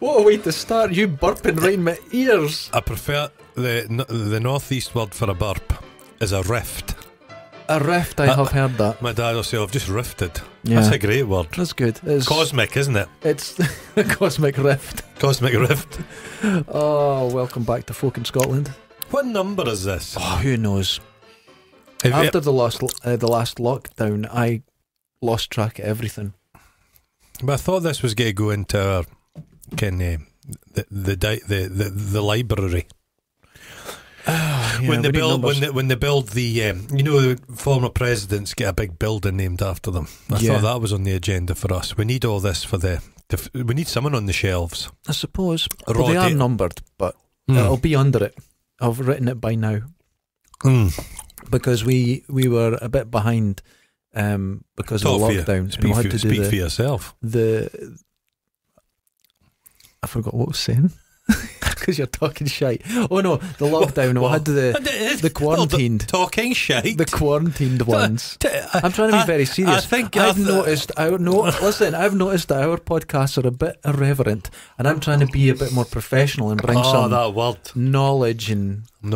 What a way to start, you burping right in my ears. I prefer the northeast word for a burp is a rift. A rift, I have heard that. My dad will say, I've just rifted. Yeah. That's a great word. That's good. It's cosmic, isn't it? It's a cosmic rift. Cosmic rift. Oh, welcome back to Folk in Scotland. What number is this? Oh, who knows? After the last lockdown, I lost track of everything. But I thought this was going to go into our, the library. Oh, yeah, when they build the you know, the former presidents get a big building named after them. I thought that was on the agenda for us. We need all this for the. We need someone on the shelves. I suppose. Well, they are numbered, but it'll be under it. I've written it by now. Mm. Because we were a bit behind because of the lockdown. Speak for yourself. I forgot what I was saying. Because you're talking shite. Oh no, the lockdown. Well, I had the quarantined. Talking shite. The quarantined ones. I'm trying to be very serious. I've noticed that our podcasts are a bit irreverent, and I'm trying to be a bit more professional and bring some knowledge and and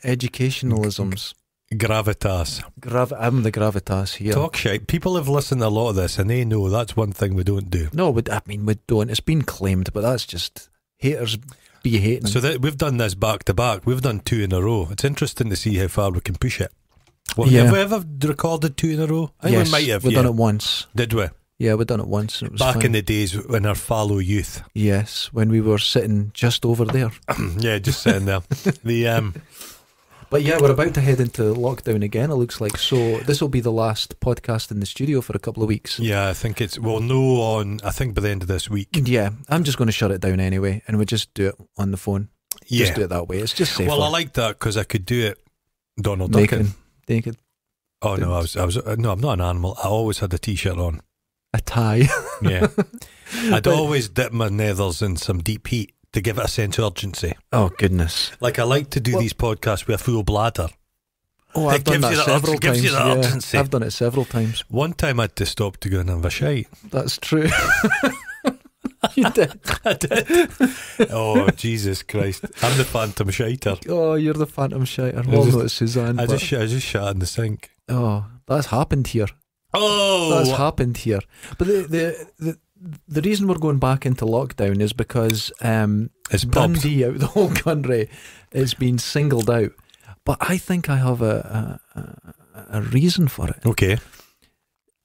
educationalisms. Gravitas. I'm the gravitas here. Talk shite. People have listened to a lot of this and they know that's one thing we don't do. No, we don't. It's been claimed, but that's just haters be hating. So that, we've done this back to back. We've done two in a row. It's interesting to see how far we can push it. Well, yeah. Have we ever recorded two in a row? I think yes, we might have. We've done it once. Did we? Yeah, we've done it once. It was back in the days in our fallow youth. Yes, when we were sitting just over there. Yeah, just sitting there. But yeah, we're about to head into lockdown again, it looks like. So this will be the last podcast in the studio for a couple of weeks. Yeah, I think it's, well, no, I think by the end of this week. Yeah, I'm just going to shut it down anyway, and we'll just do it on the phone. Yeah. Just do it that way. It's just safer. Well, I like that because I could do it Donald Duckin. Naked. Oh, no, I'm not an animal. I always had a t-shirt on. A tie. Yeah. I'd always dip my nethers in some deep heat. To give it a sense of urgency. Oh, goodness. Like, I like to do these podcasts with a full bladder. Oh, I've done that several times. Yeah, I've done it several times. One time I had to stop to go and have a shite. That's true. You did. I did. Oh, Jesus Christ. I'm the phantom shiter. Oh, you're the phantom shiter. Well, no, it's Suzanne. I just shat in the sink. Oh, that's happened here. Oh! That's happened here. But the reason we're going back into lockdown is because Dundee out the whole country is being singled out. But I think I have a reason for it. Okay.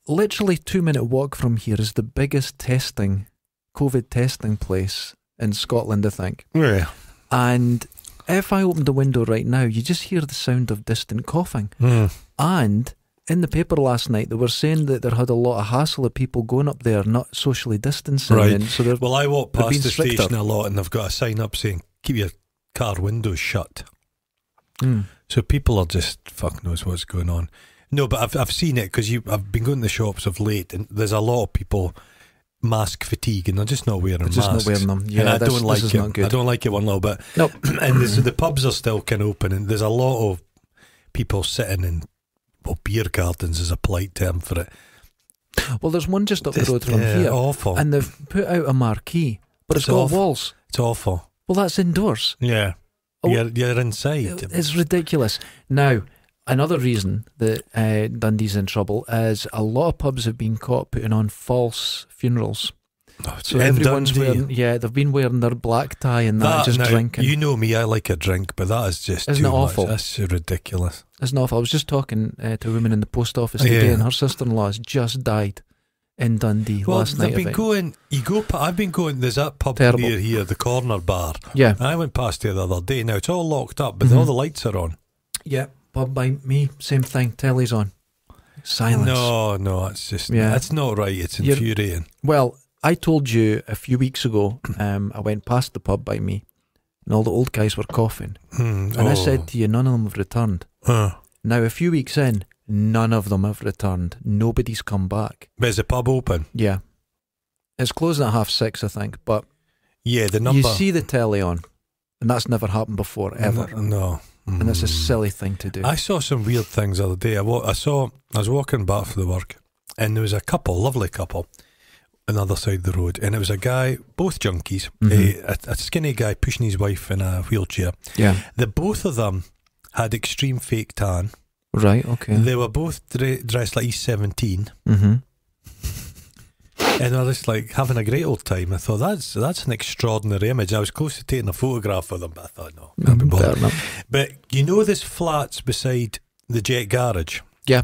Literally 2-minute walk from here is the biggest testing, COVID testing place in Scotland, I think. Yeah. And if I open the window right now, you just hear the sound of distant coughing. Mm. And in the paper last night, they were saying that there had a lot of hassle of people going up there not socially distancing. Right. So well, I walk past the station a lot and they've got a sign up saying, keep your car windows shut. Mm. So people are just, fuck knows what's going on. No, but I've seen it because I've been going to the shops of late and there's a lot of people mask fatigue and they're just not wearing masks. Just not wearing them. Yeah, and I don't like it. I don't like it one little bit. Nope. And the pubs are still kind of open and there's a lot of people sitting in. Well, beer gardens is a polite term for it. Well, there's one just up the road from here. Awful. And they've put out a marquee, but it's got walls. It's awful. Well, that's indoors. Yeah. Oh, you're inside. It's ridiculous. Now, another reason that Dundee's in trouble is a lot of pubs have been caught putting on false funerals. Oh, so everyone's wearing, yeah, they've been wearing their black tie and that, just now, drinking. You know me, I like a drink, but that is just too awful. Much. That's ridiculous. It's not awful. I was just talking to a woman in the post office today, and her sister-in-law has just died in Dundee last night. I've been going. There's that pub near here, the Corner Bar. Yeah, I went past there the other day. Now it's all locked up, but all the lights are on. Yeah, pub by me, same thing. Telly's on. Silence. No, it's just that's not right. It's infuriating. Well, I told you a few weeks ago, I went past the pub by me and all the old guys were coughing. And I said to you, none of them have returned. Now, a few weeks in, none of them have returned. Nobody's come back. But is the pub open? Yeah. It's closing at 6:30, I think. But yeah, the number. You see the telly on, and that's never happened before, ever. No. And that's a silly thing to do. I saw some weird things the other day. I was walking back for the work, and there was a couple, lovely couple. another side of the road, and it was a guy, both junkies, a skinny guy pushing his wife in a wheelchair. Yeah. The both of them had extreme fake tan. Right, okay. They were both dressed like East 17. Mm-hmm. And I was just like having a great old time. I thought that's an extraordinary image. I was close to taking a photograph of them, but I thought no, can't be bothered. But you know this flats beside the Jet Garage? Yeah.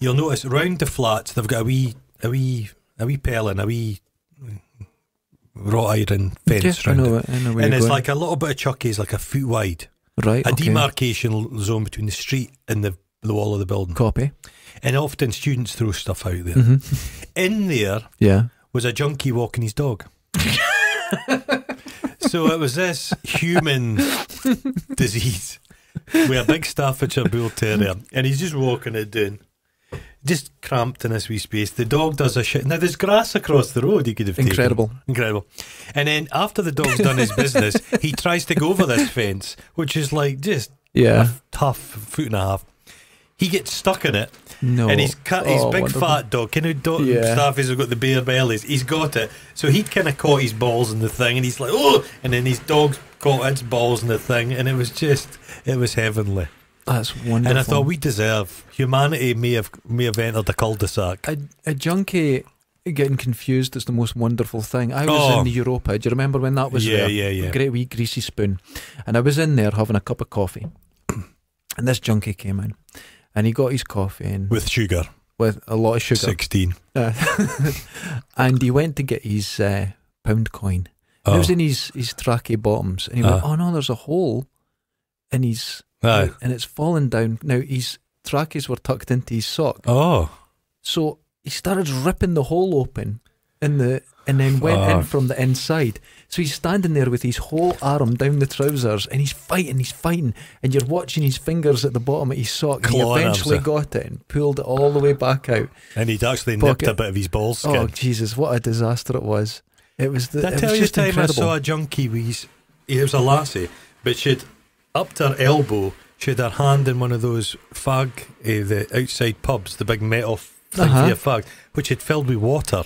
You'll notice round the flats they've got a wee pellin, a wee wrought iron fence round it. And it's like a little bit of chuckies, like a foot wide. Right. A demarcation zone between the street and the wall of the building. Copy. And often students throw stuff out there. Mm-hmm. In there was a junkie walking his dog. So it was this human disease with a big Staffordshire Bull Terrier, and he's just walking it down, just cramped in this wee space. The dog does a shit. Now there's grass across the road. He could have taken. Incredible. And then after the dog's done his business, he tries to go over this fence, which is like just a tough foot and a half. He gets stuck in it, and he's cut his big fat dog. Can you Staffies have got the bare bellies? He's got it, so he kind of caught his balls in the thing, and he's like, oh! And then his dog's caught its balls in the thing, and it was just, it was heavenly. That's wonderful. And I thought we deserve humanity may have entered a cul-de-sac. A junkie getting confused is the most wonderful thing. I was in Europa. Do you remember when that was there? Yeah. A great wee greasy spoon, and I was in there having a cup of coffee, and this junkie came in. And he got his coffee in. With sugar. With a lot of sugar. 16. And he went to get his pound coin. Oh. It was in his tracky bottoms. And he went, oh no, there's a hole in his... And it's fallen down. Now, his trackies were tucked into his sock. Oh. So he started ripping the hole open in the... And then went in from the inside. So he's standing there with his whole arm down the trousers, and he's fighting, and you're watching his fingers at the bottom of his sock. He eventually got it and pulled it all the way back out. And he'd actually nipped a bit of his ball skin. Oh Jesus, what a disaster it was. It was the I saw a junkie wheeze. It was a lassie, but she'd upped her elbow, she had her hand in one of those fag, the outside pubs, the big metal thing for your fag, which had filled with water.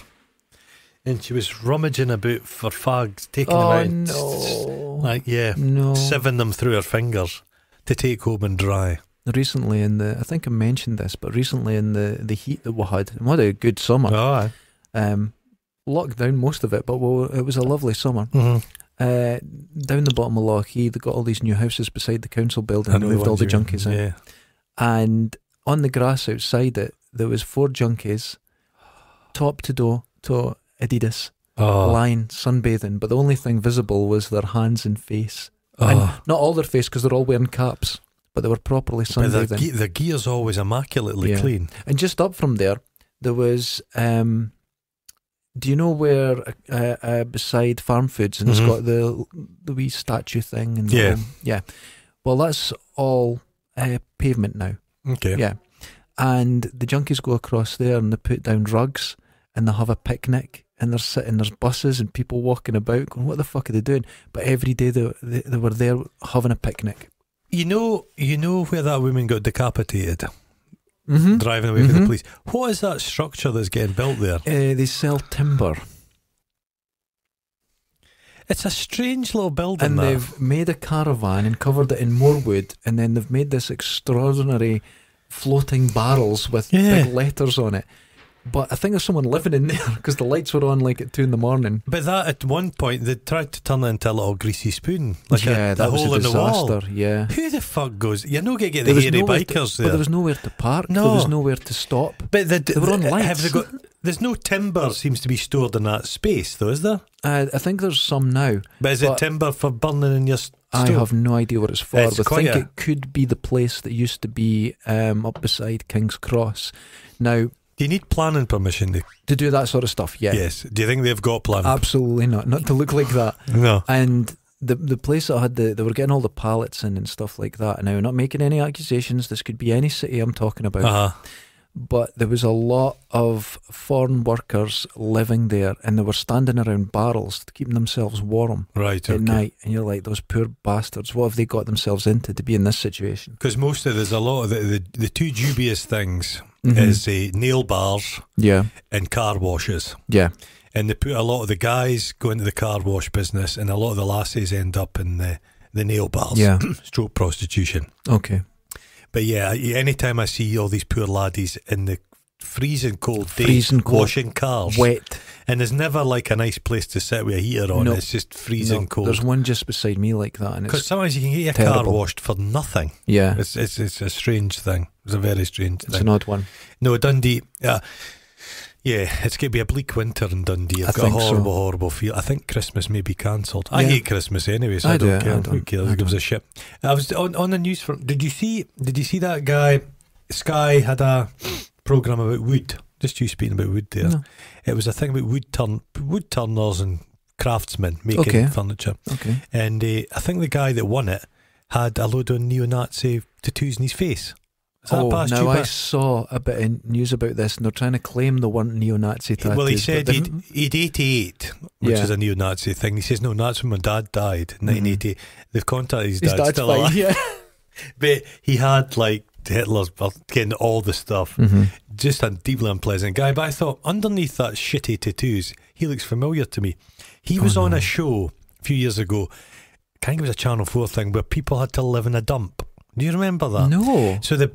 And she was rummaging about for fags, taking them out, sieving them through her fingers to take home and dry. Recently in the, I think I mentioned this, but recently in the heat that we had, and what a good summer. Locked down most of it, but it was a lovely summer. Down the bottom of Lochee, they got all these new houses beside the council building and moved all the junkies in. And on the grass outside it, there was 4 junkies, top to door. To Adidas, lying, sunbathing, but the only thing visible was their hands and face. And not all their face, because they're all wearing caps, but they were properly sunbathing. But the gear's always immaculately clean. And just up from there was, do you know where, beside Farm Foods, and it's got the wee statue thing? And well, that's all pavement now. And the junkies go across there and they put down rugs. And they have a picnic, and they're sitting, there's buses and people walking about going, what the fuck are they doing? But every day they were there having a picnic. You know where that woman got decapitated? Driving away from the police. What is that structure that's getting built there? They sell timber. It's a strange little building. And they've made a caravan and covered it in more wood, and then they've made this extraordinary floating barrels with big letters on it. But I think there's someone living in there because the lights were on like at 2 in the morning. But that at one point they tried to turn it into a little greasy spoon, like that was hole a disaster. In the wall. Yeah. Who the fuck goes? You're not going to get the hairy bikers there. But there was nowhere to park. No. There was nowhere to stop. But they were on lights. Have they got? There's no timber seems to be stored in that space, though, is there? I think there's some now. But is it timber for burning in your stove? I have no idea what it's for. I think it could be the place that used to be up beside King's Cross. Now. Do you need planning permission to do that sort of stuff? Yeah. Yes. Do you think they've got planning? Absolutely not. Not to look like that. No. And the place that had they were getting all the pallets in and stuff like that. Now, not making any accusations. This could be any city I'm talking about. But there was a lot of foreign workers living there, and they were standing around barrels, keeping themselves warm at night. And you're like, those poor bastards. What have they got themselves into to be in this situation? Because most of there's a lot of the two dubious things. is nail bars and car washes. Yeah. And they put a lot of the guys go into the car wash business, and a lot of the lassies end up in the nail bars. Yeah. Stroke prostitution. Okay. But yeah, anytime I see all these poor laddies in the freezing cold days, washing cars, wet, and there's never like a nice place to sit with a heater on. It's just freezing cold. There's one just beside me like that, and because sometimes you can get your car washed for nothing. Yeah, it's a strange thing. It's a very strange thing. It's an odd one. No, Dundee. Yeah, it's going to be a bleak winter in Dundee. I've got a horrible, horrible feel. I think Christmas may be cancelled. I hate Christmas anyway, so I don't care. Who cares? Gives a shit. I was on the news from. Did you see that guy? Sky had a programme about wood. Just you speaking about wood there. No. It was a thing about wood turners and craftsmen making furniture. Okay. And I think the guy that won it had a load of neo-Nazi tattoos in his face. Now I saw a bit of news about this, and they're trying to claim they weren't neo-Nazi tattoos. Well, he said he'd 88, which is a neo-Nazi thing. He says, no, that's when my dad died in 1980. They've contacted his dad, still alive. Yeah. But he had like Hitler's getting all the stuff. Just a deeply unpleasant guy. But I thought, underneath that shitty tattoos, he looks familiar to me. He was on a show a few years ago, I think it was a Channel 4 thing, where people had to live in a dump. Do you remember that? No. So they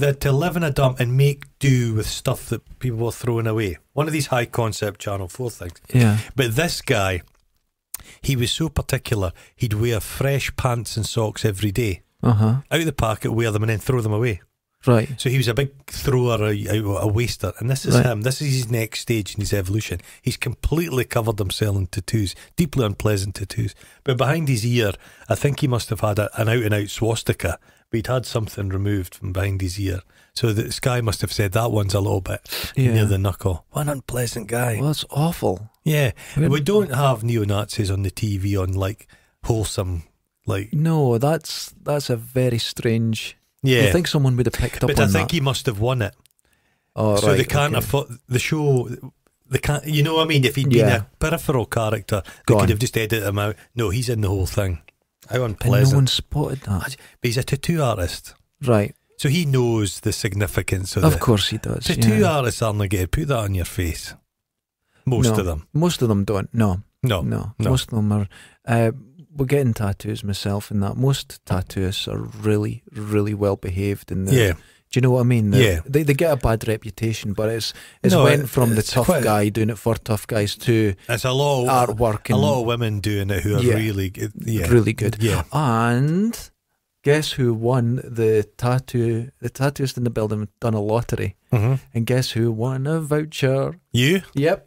had to live in a dump and make do with stuff that people were throwing away. One of these high concept Channel 4 things. Yeah. But this guy, he was so particular, he'd wear fresh pants and socks every day. Out of the packet, wear them and then throw them away. Right. So he was a big thrower, a waster. And this is him. This is his next stage in his evolution. He's completely covered himself in tattoos, deeply unpleasant tattoos. But behind his ear, I think he must have had an out-and-out swastika. But he'd had something removed from behind his ear. So the Sky must have said, that one's a little bit near the knuckle. What an unpleasant guy. Well, that's awful. Yeah. We don't have neo-Nazis on the TV on, like, wholesome, like... No, that's a very strange... Yeah. You'd think someone would have picked up on that. But I think he must have won it. Oh, right. So they can't afford... The show... They can't, you know what I mean? If he'd been a peripheral character, they could have just edited him out. No, he's in the whole thing. How unpleasant. And no one spotted that. But he's a tattoo artist. Right. So he knows the significance of it. Of course he does. Tattoo artists aren't going to put that on your face. Most of them. Most of them don't. No. No. No. Most of them are... we're getting tattoos myself and that. Most tattooists are really, really well behaved. And do you know what I mean? They get a bad reputation, but it went from the tough guy doing it for tough guys to it's a lot of artwork. And a lot of women doing it who are really good. Really good. Yeah. And guess who won the tattoo? The tattooist in the building had done a lottery. And guess who won a voucher? You? Yep.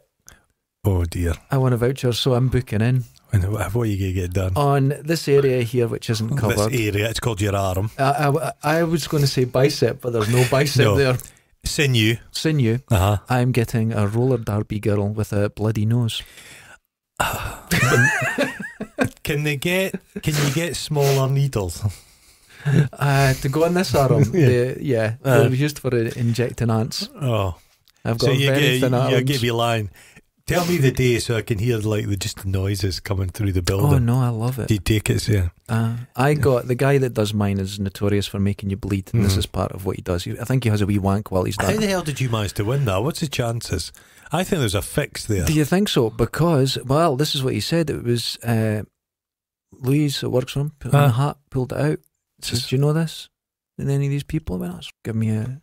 Oh dear. I won a voucher, so I'm booking in. What are you going to get done? On this area here, which isn't covered. This area, it's called your arm. I was going to say bicep, but there's no bicep there. Sinew. Sinew. I'm getting a roller derby girl with a bloody nose. Can you get smaller needles? To go on this arm, they're used for injecting ants. Oh. I've got very thin arms. You'll give you line. Tell me the day so I can hear like just the noises coming through the building. Oh no, I love it. Do you take it? Yeah. I got the guy that does mine is notorious for making you bleed, and this is part of what he does. I think he has a wee wank while he's done. How the hell did you manage to win that? What's the chances? I think there's a fix there. Do you think so? Because well, this is what he said. It was Louise that works for him put on a hat, pulled it out. Says, do you know this? And any of these people went, well, give me a.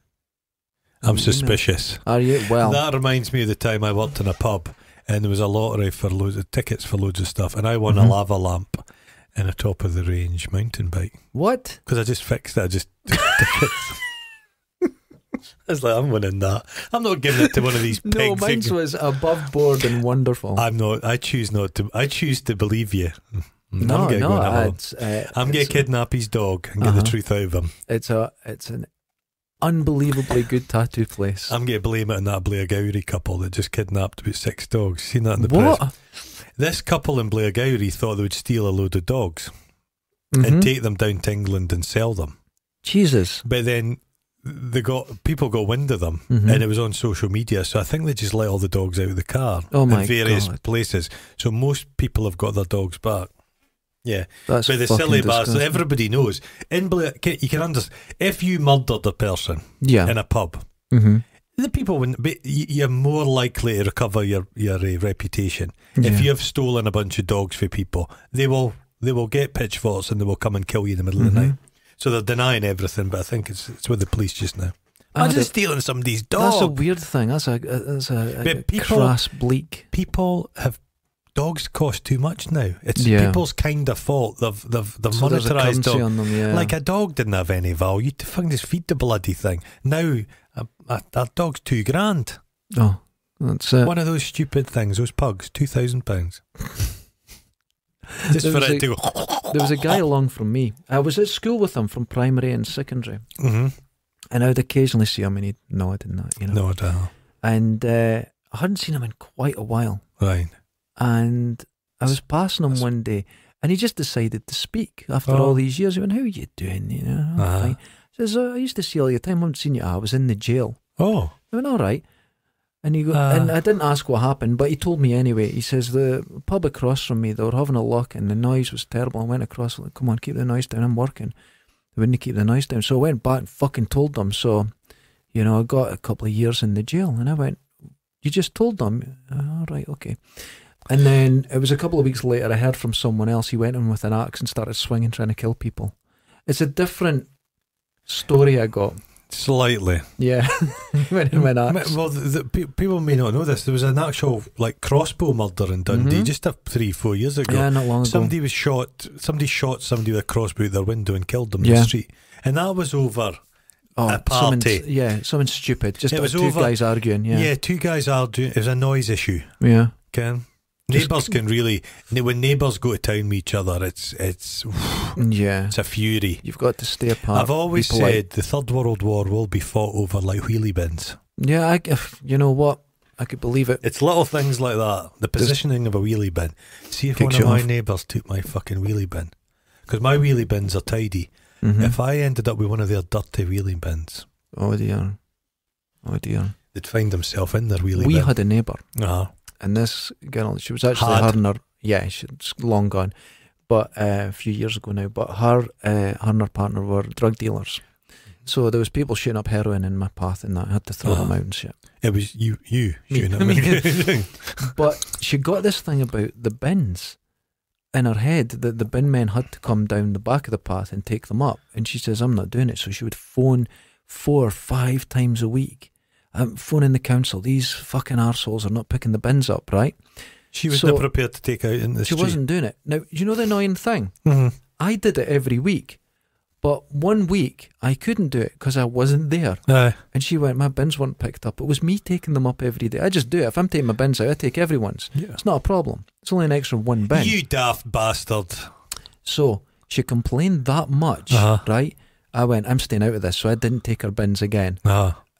I'm suspicious. Are you? Well, that reminds me of the time I worked in a pub and there was a lottery for loads of tickets for loads of stuff, and I won a lava lamp and a top of the range mountain bike. What? Because I just fixed it. I just took tickets. It's like, I'm winning that. I'm not giving it to one of these pigs. No, mine was above board and wonderful. I'm not. I choose not to. I choose to believe you. No, I'm no. I'm going to kidnap his dog and get the truth out of him. It's an unbelievably good tattoo place. I'm going to blame it on that Blair Gowrie couple that just kidnapped about 6 dogs. Seen that in the press? This couple in Blair Gowrie thought they would steal a load of dogs and take them down to England and sell them. Jesus. But then they got people got wind of them and it was on social media, so I think they just let all the dogs out of the car in various places. So most people have got their dogs back. Yeah, that's but the silly bastard, everybody knows. In Blair, you can understand if you murdered a person in a pub, Mm-hmm. The people wouldn't be, you're more likely to recover your reputation. Yeah. If you have stolen a bunch of dogs for people, they will get pitchforks and they will come and kill you in the middle mm-hmm. of the night. So they're denying everything, but I think it's with the police just now. I'm just stealing somebody's dog. That's a weird thing. That's a crass, bleak. People have dogs cost too much now. It's yeah. people's kind of fault. They've so monetarised dogs. On them, yeah. Like a dog didn't have any value. You fucking just feed the bloody thing. Now that dog's £2 grand. Oh, that's it. One of those stupid things. Those pugs, £2,000. Just for it to go. There was a guy along from me. I was at school with him from primary and secondary, mm-hmm. and I would occasionally see him, and he'd nod and that, you know. Nod, and I hadn't seen him in quite a while. Right. And I was passing him one day, and he just decided to speak after all these years. He went, "How are you doing? You know." Right. He says, "I used to see you all your time. I haven't seen you. I was in the jail." Oh. I went, "All right." And he go, and I didn't ask what happened, but he told me anyway. He says, the pub across from me, they were having a lock and the noise was terrible. I went across, like, come on, keep the noise down, I'm working. They wouldn't keep the noise down. So I went back and fucking told them. So, you know, I got a couple of years in the jail. And I went, you just told them? All right, okay. And then it was a couple of weeks later, I heard from someone else. He went in with an axe and started swinging, trying to kill people. It's a different story I got. Slightly, yeah. Well, people may not know this. There was an actual like crossbow murder in Dundee mm-hmm. just 3-4 years ago. Yeah, not long ago. Somebody was shot. Somebody shot somebody with a crossbow out their window and killed them yeah. in the street. And that was over a party. Yeah, something stupid. Just it was two guys arguing. Yeah, yeah, two guys arguing. It was a noise issue. Yeah, okay. Neighbours can really, when neighbours go to town with each other, it's a fury. You've got to stay apart. I've always said the Third World War will be fought over like wheelie bins. Yeah, you know what? I could believe it. It's little things like that. The positioning of a wheelie bin. See if one of my neighbours took my fucking wheelie bin. Because my wheelie bins are tidy. Mm-hmm. If I ended up with one of their dirty wheelie bins. Oh dear. Oh dear. They'd find themselves in their wheelie bin. We had a neighbour. Uh-huh. And this girl, she was actually having her, yeah, she's long gone, but a few years ago now, but her and her partner were drug dealers. So there was people shooting up heroin in my path and that. I had to throw them out and shit. It was you shooting up heroin. But she got this thing about the bins in her head, that the bin men had to come down the back of the path and take them up. And she says, I'm not doing it. So she would phone 4 or 5 times a week. I'm phoning the council. These fucking arseholes are not picking the bins up, right? She was not prepared to take out in the street. She wasn't doing it. Now, you know the annoying thing? Mm-hmm. I did it every week, but one week I couldn't do it because I wasn't there. No. And she went, my bins weren't picked up. It was me taking them up every day. I just do it. If I'm taking my bins out, I take everyone's. Yeah. It's not a problem. It's only an extra one bin. You daft bastard. So she complained that much, right? I went, I'm staying out of this, so I didn't take her bins again.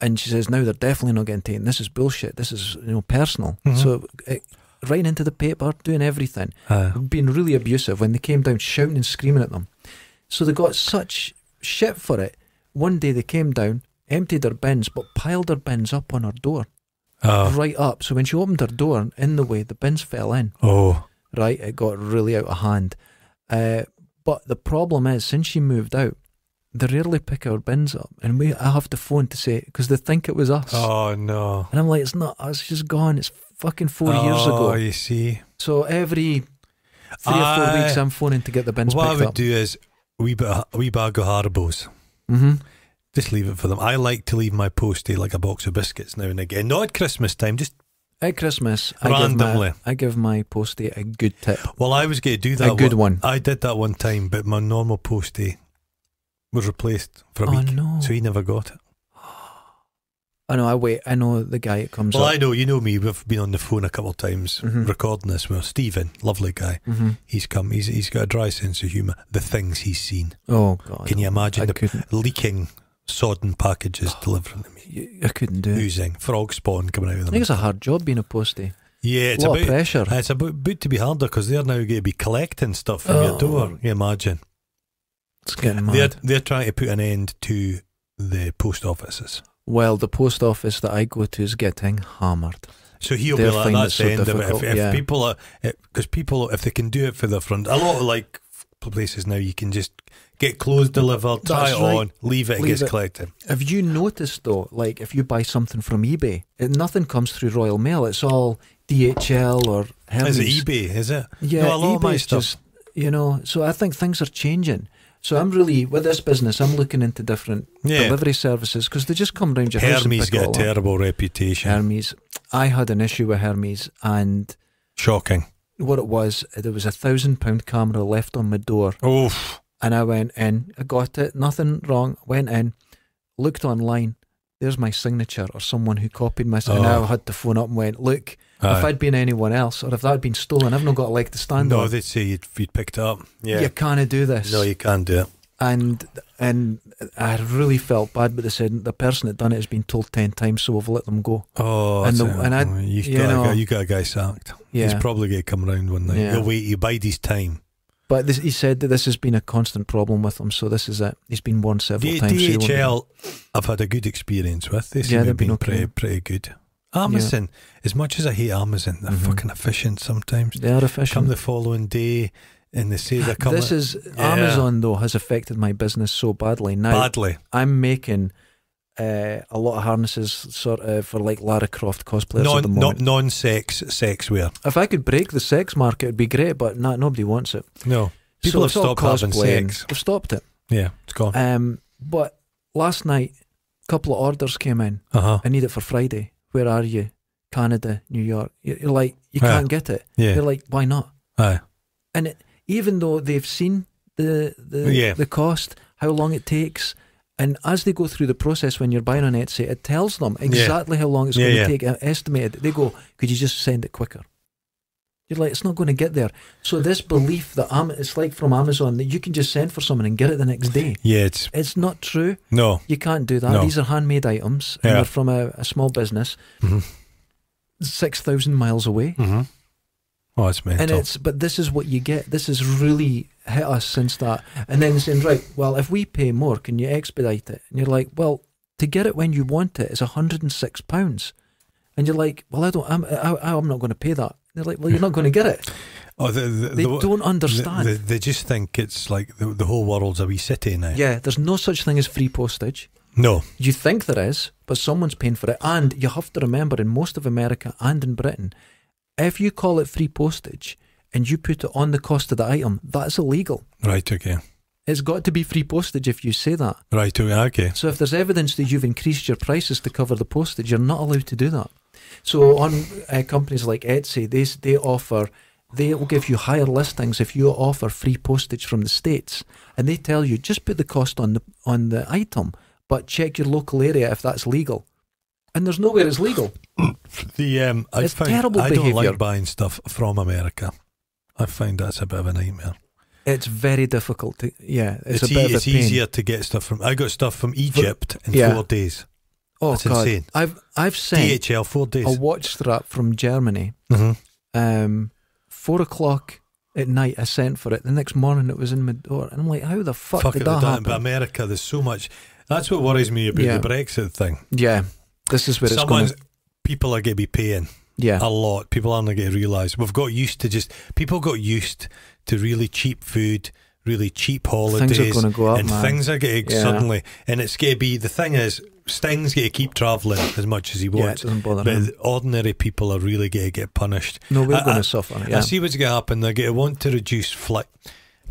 And she says, now they're definitely not getting taken. This is bullshit. This is, you know, personal. Mm-hmm. So writing into the paper, doing everything, being really abusive when they came down, shouting and screaming at them. So they got such shit for it. One day they came down, emptied their bins, but piled their bins up on her door, right up. So when she opened her door, in the way, the bins fell in. Oh, right, it got really out of hand. But the problem is, since she moved out, they rarely pick our bins up, and I have to phone to say, because they think it was us. Oh no. And I'm like, it's not us, she's gone. It's fucking 4 years ago. Oh, you see. So every 3 or 4 weeks I'm phoning to get the bins picked up. What I would do is a wee bag of Haribo's. Mm-hmm. Just leave it for them. I like to leave my postie like a box of biscuits now and again. Not at Christmas time, just at Christmas, randomly. I give my postie a good tip. Well, I was going to do that. A good one. I did that one time, but my normal postie was replaced for a week, so he never got it. I know. I know the guy that comes. Well, I know. You know me. We've been on the phone a couple of times recording this. Well, Stephen, lovely guy. He's come. He's got a dry sense of humour. The things he's seen. Oh God! Can you imagine the leaking, sodden packages delivered to me? I couldn't do it. Oozing frog spawn coming out of them. I think it's a hard job being a postie. Yeah, it's a lot of pressure. It's about to be harder because they're now going to be collecting stuff from your door. You imagine. It's getting mad. They're trying to put an end to the post offices. Well, the post office that I go to is getting hammered. So he'll be like, that's the end of it. If people are, because people, if they can do it for the front, a lot of like places now, you can just get clothes delivered, try it on, leave it, it gets collected. Have you noticed though, like if you buy something from eBay, nothing comes through Royal Mail, it's all DHL or Hermes. Is it eBay, is it? Yeah, no, a lot of my stuff. Just, you know, so I think things are changing. So I'm really, with this business, I'm looking into different delivery services because they just come round your house and pick it all up. Hermes got a terrible reputation. Hermes. I had an issue with Hermes and... Shocking. What it was, there was a £1,000 camera left on my door. Oof. And I went in, I got it, nothing wrong, went in, looked online, there's my signature or someone who copied my signature. And I had to phone up and went, look, if I'd been anyone else or if that had been stolen, I've not got a leg to stand on. No, they'd say you'd picked it up. Yeah. You can't do this. No, you can't do it. And I really felt bad, but they said the person that done it has been told 10 times, so we've let them go. Oh, and, you got a guy sacked. Yeah. He's probably going to come around one night. Yeah. He'll wait, you bide his time. But this, he said that this has been a constant problem with him, so this is it. He's been warned several times. DHL, I've had a good experience with. They seem to have been pretty good. Amazon, as much as I hate Amazon, they're fucking efficient sometimes. They are efficient. Come the following day, and they say they're coming. This is Amazon though has affected my business so badly now. Badly. I'm making a lot of harnesses sort of for like Lara Croft cosplayers at the moment. Non-sex sex wear. If I could break the sex market, it'd be great, but nobody wants it. No, people have stopped having sex. They've stopped it. Yeah, it's gone. But last night, a couple of orders came in. I need it for Friday. Where are you? Canada, New York. You're like, you can't get it. Yeah. They're like, why not? Aye. And it, even though they've seen the cost, how long it takes, and as they go through the process when you're buying on Etsy, it tells them exactly how long it's going to take, estimated. They go, could you just send it quicker? You're like, it's not going to get there. So this belief that it's like from Amazon that you can just send for something and get it the next day. Yeah, it's not true. No, you can't do that. No. These are handmade items and they're from a small business, 6,000 miles away. Oh, it's mental. And it's, but this is what you get. This has really hit us since that. And then saying, right, well, if we pay more, can you expedite it? And you're like, well, to get it when you want it is £106. And you're like, well, I don't. I'm not going to pay that. They're like, well, you're not going to get it. Oh, they don't understand. They just think it's like the whole world's a wee city now. Yeah, there's no such thing as free postage. No. You think there is, but someone's paying for it. And you have to remember, in most of America and in Britain, if you call it free postage and you put it on the cost of the item, that's illegal. Right, okay. It's got to be free postage if you say that. Right, okay. So if there's evidence that you've increased your prices to cover the postage, you're not allowed to do that. So on companies like Etsy, they'll give you higher listings if you offer free postage from the States, and they tell you just put the cost on the item, but check your local area if that's legal. And there's nowhere it's legal. It's terrible behaviour. I don't like buying stuff from America. I find that's a bit of a nightmare. It's very difficult. It's a bit of a pain. Easier to get stuff from. I got stuff from Egypt in 4 days. Oh, that's God. Insane. I've sent DHL 4 days. A watch strap from Germany. 4 o'clock at night I sent for it. The next morning it was in my door. And I'm like, how the fuck did that happen? But America, there's so much. That's what worries me about the Brexit thing. Yeah. This is where people are going to be paying a lot. People aren't going to realise. We've got used to people got used to really cheap food, really cheap holidays. Things are going to go up, and things are going to suddenly, and it's going to be, the thing is, Sting's going to keep travelling as much as he wants. Yeah, it doesn't bother him. Ordinary people are really going to get punished. No, we're going to suffer. Yeah. I see what's going to happen. They're going to want to reduce flight.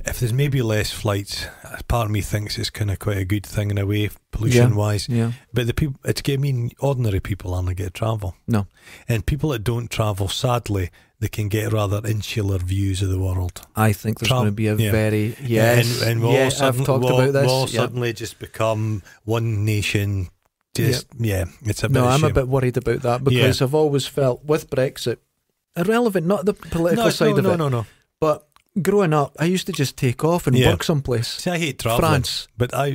If there's maybe less flights, part of me thinks it's kind of quite a good thing in a way, pollution-wise. Yeah. But the people, it's going to mean ordinary people aren't going to travel. No. And people that don't travel, sadly, they can get rather insular views of the world. I think there's going to be a very... Yes, and we'll I've talked about this. We'll all suddenly just become one nation. Just, it's a bit of a shame. I'm a bit worried about that because I've always felt, with Brexit, irrelevant, not the political side of it. No. But... growing up, I used to just take off and work someplace. See, I hate travelling. France. But I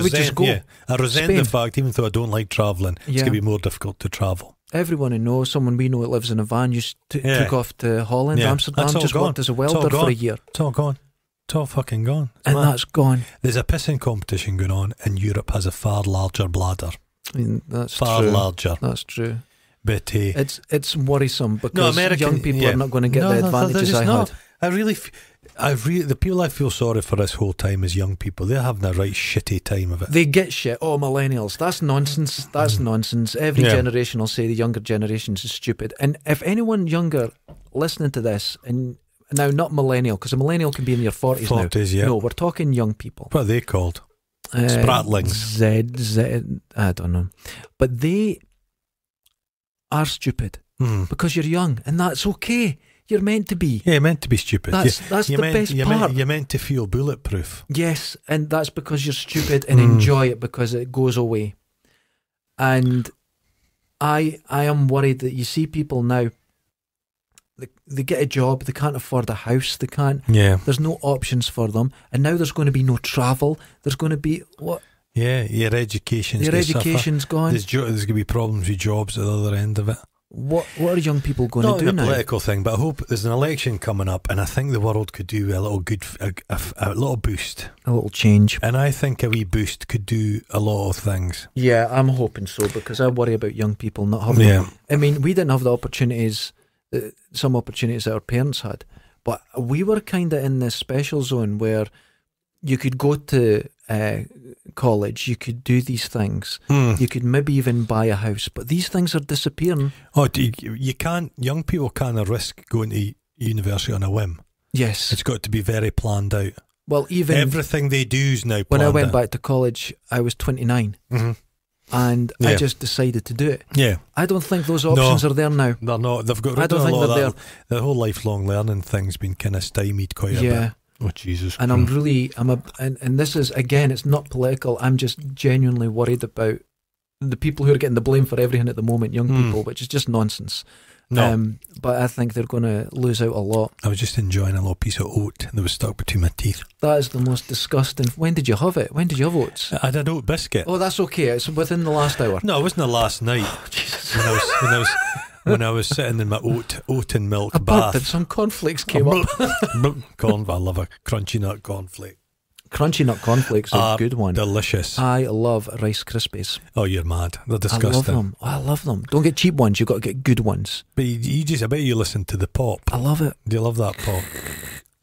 would just go. Yeah, I resent Spain. The fact, even though I don't like travelling, it's going to be more difficult to travel. Everyone I know, someone we know that lives in a van, used to took off to Holland, Amsterdam, just worked as a welder for a year. It's all gone. It's all fucking gone. And that's gone. There's a pissing competition going on, and Europe has a far larger bladder. I mean, that's far larger. That's true. But it's worrisome because young people are not going to get the advantages I had. I really, The people I feel sorry for this whole time is young people. They're having a right shitty time of it. They get shit. Oh, millennials. That's nonsense. That's nonsense. Every generation will say the younger generation's is stupid. And if anyone younger listening to this, and now not millennial, because a millennial can be in your 40s now. 40s, yeah. No, we're talking young people. What are they called? Spratlings. I don't know. But they are stupid because you're young, and that's okay. You're meant to be. Yeah, you're meant to be stupid. That's the best part. You're meant to feel bulletproof. Yes, and that's because you're stupid and enjoy it because it goes away. And I am worried that you see people now, they get a job, they can't afford a house, they can't. Yeah. There's no options for them. And now there's going to be no travel. There's going to be what? Yeah, your education's gone. There's going to be problems with jobs at the other end of it. What are young people going to do now? Not a political thing, but I hope there's an election coming up, and I think the world could do a little good, a little boost, a little change. And I think a wee boost could do a lot of things. Yeah, I'm hoping so, because I worry about young people not having. Yeah. I mean, we didn't have the opportunities, some opportunities that our parents had, but we were kind of in this special zone where you could go to college, you could do these things, you could maybe even buy a house, but these things are disappearing. Oh, you can't, young people can't risk going to university on a whim. Yes. It's got to be very planned out. Well, even everything they do is now planned out. When I went back to college, I was 29. Mm-hmm. And I just decided to do it. Yeah, I don't think those options are there now. They're not. They've got rid of a lot of that. The whole lifelong learning thing's been kind of stymied quite a bit. Oh Jesus! And I'm really, and this is again, it's not political. I'm just genuinely worried about the people who are getting the blame for everything at the moment, young people, which is just nonsense. No, but I think they're going to lose out a lot. I was just enjoying a little piece of oat that was stuck between my teeth. That is the most disgusting. When did you have it? When did you have oats? I had an oat biscuit. Oh, that's okay. It's within the last hour. No, it wasn't the last night. Oh, Jesus. When I was sitting in my oat and milk bath, and some cornflakes came up. I love a crunchy nut cornflake. Crunchy nut cornflakes are a good one. Delicious. I love Rice Krispies. Oh, you're mad. They're disgusting. I love them. Oh, I love them. Don't get cheap ones. You've got to get good ones. But you just, I bet you listen to the pop. I love it. Do you love that pop?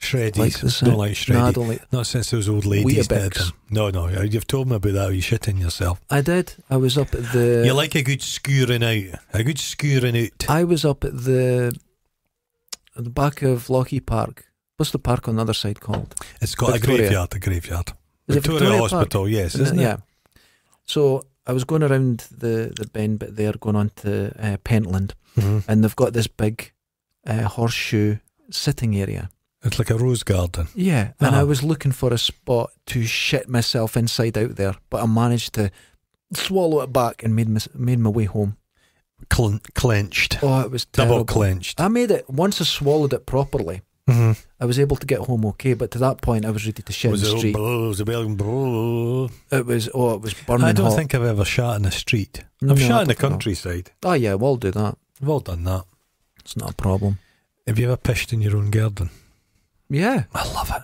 Shreddies. Don't like Shreddies. No, I don't like. Not since those old ladies did them. No, no. You've told me about that. You're shitting yourself. I did. I was up at the. You like a good skewering out. A good skewering out. I was up at the back of Lockie Park. What's the park on the other side called? It's got Victoria. a graveyard. Victoria Hospital, Park? Yes, isn't it? Yeah. So I was going around the bend, but they're going on to Pentland, and they've got this big horseshoe sitting area. It's like a rose garden. Yeah, and I was looking for a spot to shit myself inside out there, but I managed to swallow it back and made my way home. Clenched. Oh, it was terrible. Double clenched. I made it, once I swallowed it properly, I was able to get home okay, but to that point I was ready to shit in the street. It was burning hot. I don't think I've ever shot in the street. I've shot in the countryside. Oh yeah, we'll do that. We've all done that. It's not a problem. Have you ever pissed in your own garden? Yeah, I love it.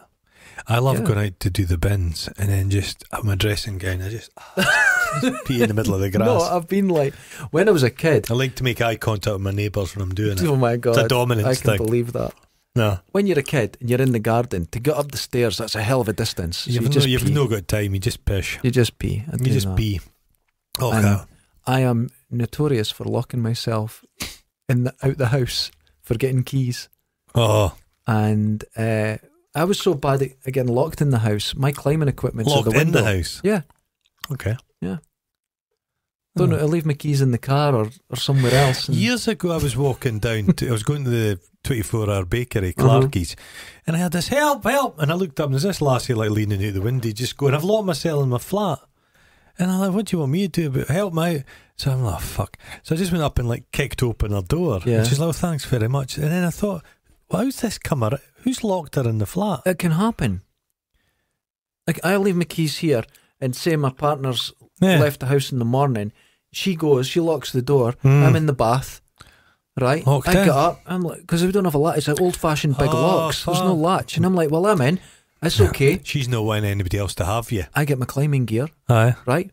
I love going out to do the bins and then just in my dressing gown I just pee in the middle of the grass. No, I've been like, when I was a kid I like to make eye contact with my neighbours when I'm doing it. Oh my god, it's a dominance thing. I can believe that. No. When you're a kid and you're in the garden, to get up the stairs, that's a hell of a distance. So you've no got time, you just pish. You just pee. You just pee. Oh, okay. I am notorious for locking myself in out the house, for getting keys. Oh. And I was so bad at getting locked in the house. My climbing equipment's locked in the window. In the house? Yeah. Okay. Yeah. Don't know, I leave my keys in the car or somewhere else. Years ago I was walking down I was going to the 24-hour bakery, Clarkie's, and I had this help, and I looked up and there's this lassie like leaning out the window just going, I've locked myself in my flat, and I'm like, what do you want me to do about help me out? So I'm like, oh, fuck. So I just went up and like kicked open her door, and she's like, oh, thanks very much. And then I thought, well, how's this come around? Who's locked her in the flat? It can happen. Like, I leave my keys here and say my partner's left the house in the morning, she goes, she locks the door, I'm in the bath, right? I get up, I'm like, because we don't have a latch, it's like old fashioned big locks, there's no latch, and I'm like, well, I'm in, it's okay. She's not wanting anybody else to have you. I get my climbing gear, right?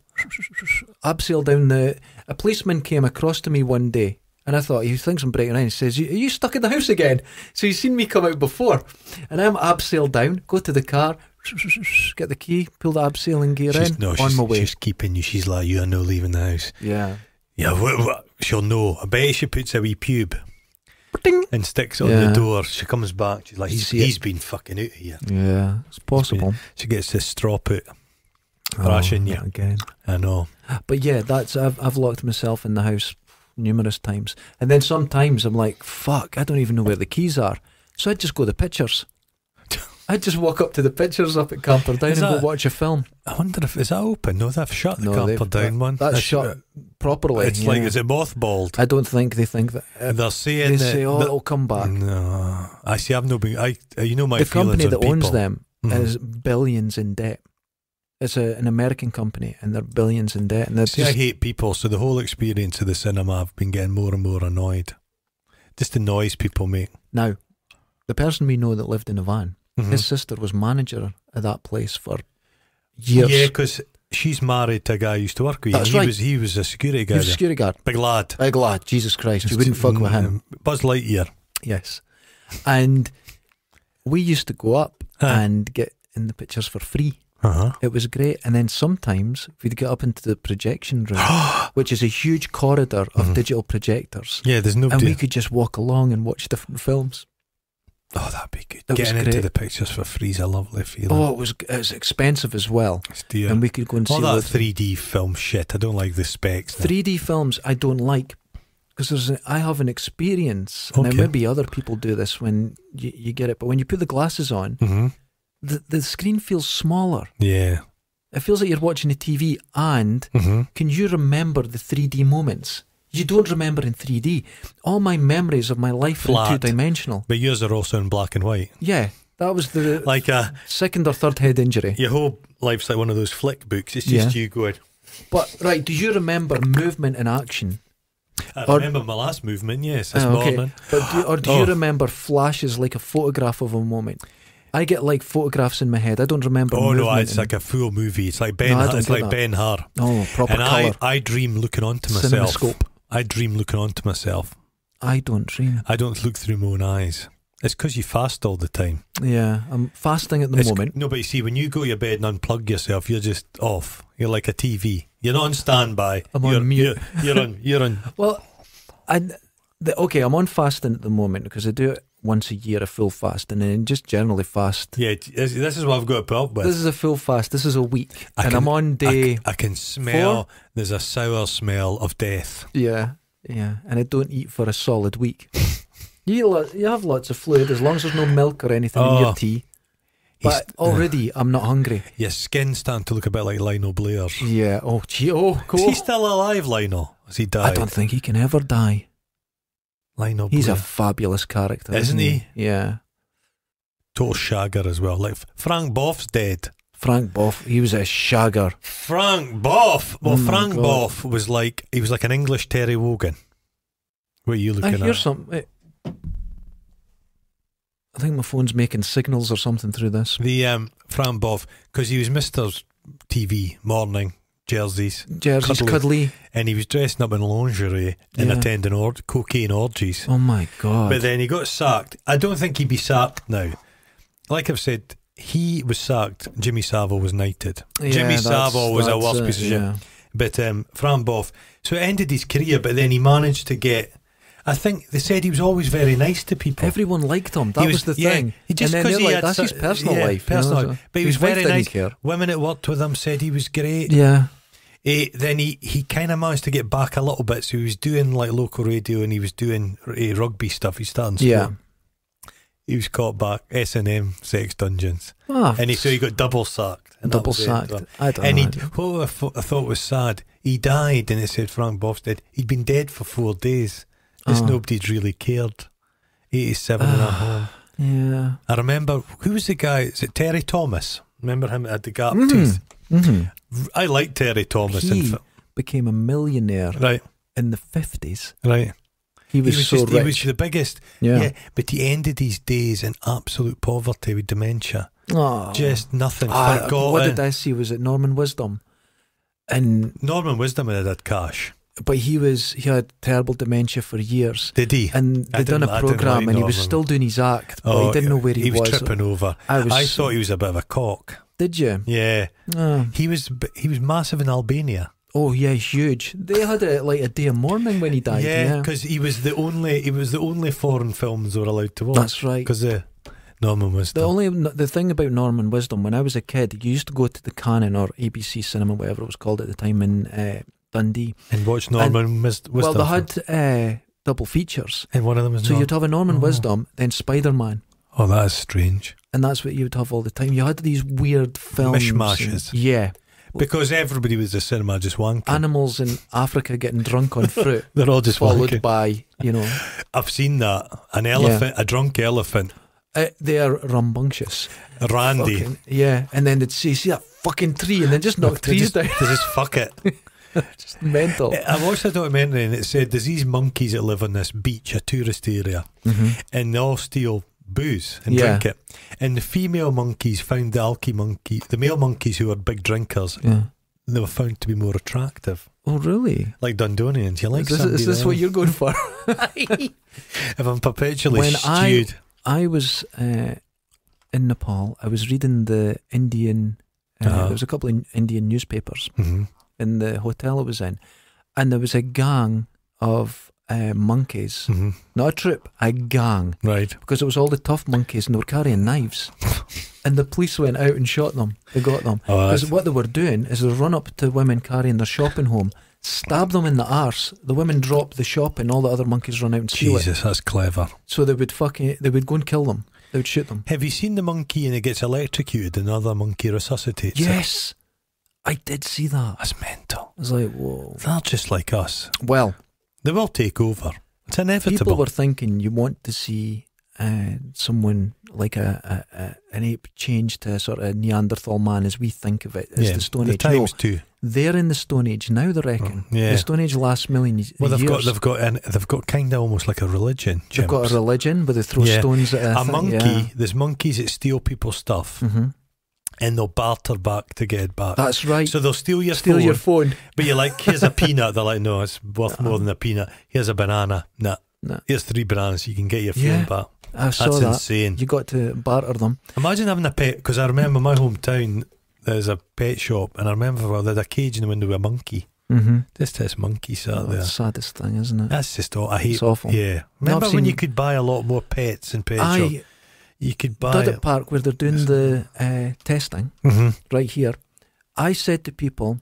Abseil down the. A policeman came across to me one day, And I thought, he thinks I'm breaking in. He says, are you stuck in the house again? So he's seen me come out before. And I'm abseiled down, go to the car, get the key, pull the abseiling gear in, on my way. She's keeping you. She's like, you are no leaving the house. Yeah. Yeah, she'll know. I bet she puts a wee pube and sticks on the door. She comes back. She's like, he's been fucking out of here. Yeah, it's possible. She gets this straw put. Thrashing you again. I know. But yeah, that's I've locked myself in the house numerous times. And then sometimes I'm like, fuck, I don't even know where the keys are. So I just go to the pictures. I just walk up to the pictures up at Camperdown and go watch a film. I wonder if, is that open? No, they've shut the Camperdown one. That's shut properly. It's like, is it mothballed? I don't think they think that. They're saying they say, oh, it'll come back. No, I see. I've no been. You know my feelings on people. The company that owns them is billions in debt. It's an American company, and they're billions in debt. And see, I hate people, so the whole experience of the cinema, I've been getting more and more annoyed. Just the noise people make. Now, the person we know that lived in a van, his sister was manager of that place for years. Yeah, because she's married to a guy who used to work with you. That's right. He was a security guy. He was a security guard. Big lad. Big lad. Jesus Christ, you wouldn't fuck with him. Buzz Lightyear. Yes. And we used to go up and get in the pictures for free. It was great. And then sometimes we'd get up into the projection room, which is a huge corridor of digital projectors. Yeah, there's nobody. And we could just walk along and watch different films. Oh, that'd be good. Getting into the pictures for free is a lovely feeling. Oh, it was expensive as well. Dear. And we could go and see all that 3D film shit. I don't like the specs. 3D films I don't like because I have an experience. Okay. Now maybe other people do this when you get it, but when you put the glasses on. The screen feels smaller. Yeah. It feels like you're watching the TV and can you remember the 3D moments? You don't remember in 3D. All my memories of my life are two-dimensional. But yours are also in black and white. Yeah. That was the like a second or third head injury. Your whole life's like one of those flick books. It's just you going. But, right, do you remember movement and action? I remember my last movement, yes. This morning. But do you remember flashes like a photograph of a moment? I get like photographs in my head. I don't remember. Oh no, it's like a full movie. It's like Ben Hur. Oh, proper and colour. I dream looking onto myself. Cinemascope. I dream looking onto myself. I don't dream. I don't look through my own eyes. It's because you fast all the time. Yeah, I'm fasting at the moment. No, but you see, when you go to your bed and unplug yourself, you're just off. You're like a TV. You're not on standby. I'm on mute. You're on. Well, okay, I'm on fasting at the moment because I do it once a year, a full fast, and then just generally fast. Yeah, this is what I've got to put up with. This is a full fast. This is a week, and I'm on day. I can smell. 4. There's a sour smell of death. Yeah, yeah, and I don't eat for a solid week. You have lots of fluid as long as there's no milk or anything in your tea. But already, I'm not hungry. Your skin's starting to look a bit like Lionel Blair's. Yeah. Oh, gee. Oh, cool. Is he still alive, Lionel? Has he died? I don't think he can ever die. Lionel Blair. He's a fabulous character, isn't he? Yeah. Total shagger as well. Like Frank Boff's dead. Frank Boff, he was a shagger. Frank Boff. Well, Frank Boff was like an English Terry Wogan. What are you looking at? I hear something. I think my phone's making signals or something through this. The Frank Boff, because he was Mr. TV morning. Jerseys, cuddly, and he was dressing up in lingerie and attending cocaine orgies. Oh my god! But then he got sacked. I don't think he'd be sacked now. Like I've said, he was sacked. Jimmy Savile was knighted. Yeah, Jimmy Savile was a worse piece of shit. But Frank Boff, so it ended his career. But then he managed to get. I think they said he was always very nice to people. Everyone liked him. That was the thing. He just that's his personal life. Personal, but he was very nice. Women that worked with him said he was great. Yeah. Then he kind of managed to get back a little bit, so he was doing like local radio and he was doing rugby stuff. He's starting sport. Yeah. He was caught back S&M sex dungeons, and so he got double sacked. And double sacked. I don't know. What I thought was sad, he died, and it said Frank Boff's dead. He'd been dead for 4 days. Just nobody'd really cared. 87 and a half. Yeah. I remember who was the guy? Is it Terry Thomas? Remember him? Had the gap tooth. I like Terry Thomas. He became a millionaire in the 50s. Right. He was so rich. He was the biggest. Yeah. But he ended his days in absolute poverty with dementia. Oh. Just nothing. What did I see? Was it Norman Wisdom? And Norman Wisdom had cash. But he had terrible dementia for years. Did he? And they'd done a programme and he was still doing his act, but he didn't know where he was. He was tripping over. I thought he was a bit of a cock. Did you? Yeah. He was massive in Albania. Oh yeah, huge. They had a, like a day of mourning when he died. Yeah, because yeah. he was the only foreign films they were allowed to watch. That's right. Because Norman Wisdom. The thing about Norman Wisdom, when I was a kid, you used to go to the Canon or ABC Cinema, whatever it was called at the time, in Dundee, and watch Norman Wisdom. Well, they had double features, and one of them was so you'd have a Norman Wisdom, then Spider-Man. Oh, that is strange. And that's what you'd have all the time. You had these weird films, mishmashes. And, yeah. Because everybody was at the cinema just wanking. Animals in Africa getting drunk on fruit. They're all just followed wanking. By, you know. I've seen that. An elephant, yeah. A drunk elephant. They are rambunctious. Randy. Fucking, yeah. And then they'd say, see that fucking tree? And then just knock trees down. They just fuck it. Just mental. I watched a documentary and it said, there's these monkeys that live on this beach, a tourist area, and they all steal booze and drink it, and the female monkeys found the male monkeys, who are big drinkers, they were found to be more attractive. Oh really? Like Dundonians. You like somebody. Is this what you're going for? If I'm perpetually stewed. I was in Nepal. I was reading the Indian there was a couple of Indian newspapers in the hotel I was in, and there was a gang of monkeys, not a troop, a gang, right? Because it was all the tough monkeys, and they were carrying knives, and the police went out and shot them. They got them because what they were doing is they run up to women carrying their shopping home, stab them in the arse. The women drop the shop, and all the other monkeys run out and steal it. Jesus, that's clever. So they would go and kill them. They would shoot them. Have you seen the monkey and it gets electrocuted, and another monkey resuscitates? Yes, I did see that. That's mental. I was like, whoa. They're just like us. Well. They will take over. It's inevitable. People were thinking you want to see someone like an ape change to a sort of Neanderthal man as we think of it, as the Stone Age. They're in the Stone Age now, they reckon. The Stone Age lasts millions of years. Well, they've got kind of almost like a religion. Chimps. They've got a religion where they throw stones at a monkey. There's monkeys that steal people's stuff. And they'll barter back to get it back. That's right. So they'll steal your phone. But you're like, here's a peanut. They're like, no, it's worth more than a peanut. Here's a banana. Nah. Here's 3 bananas. You can get your phone back. That's insane. You got to barter them. Imagine having a pet. Because I remember my hometown, there's a pet shop, and I remember they had a cage in the window with a monkey. Just this monkey sat there. That's the saddest thing, isn't it? That's just all. I hate. It's awful. Yeah. Remember when you could buy a lot more pets in pet shops? You could buy Duddick Park, where they're doing the testing right here. I said to people,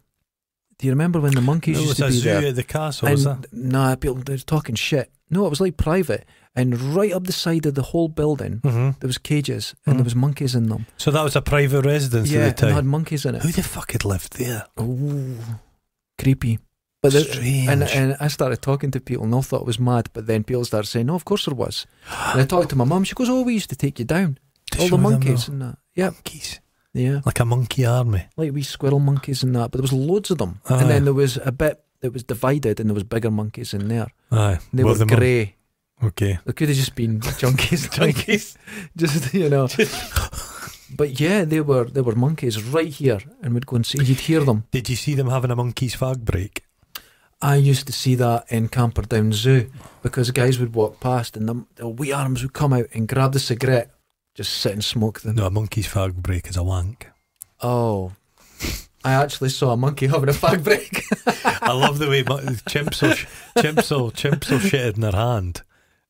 do you remember when the monkeys used to be there? It was a zoo at the castle, was that? Nah, people, they were talking shit. No, it was like private. And right up the side of the whole building there was cages and there was monkeys in them. So that was a private residence at the time. Yeah, and had monkeys in it. Who the fuck had lived there? Oh, creepy. And I started talking to people and I thought it was mad, but then people started saying, no, of course there was. And I talked to my mum, she goes, oh, we used to take you down. All the monkeys and that. Yeah. Monkeys. Yeah. Like a monkey army. Like wee squirrel monkeys and that, but there was loads of them. And then there was a bit that was divided and there was bigger monkeys in there. They were grey. Okay. They could have just been junkies. Just, you know. But yeah, they were monkeys right here, and we'd go and see, you'd hear them. Did you see them having a monkey's fag break? I used to see that in Camperdown Zoo, because guys would walk past and the wee arms would come out and grab the cigarette, just sit and smoke them. No, a monkey's fag break is a wank. Oh, I actually saw a monkey having a fag break. I love the way chimps will shit in their hand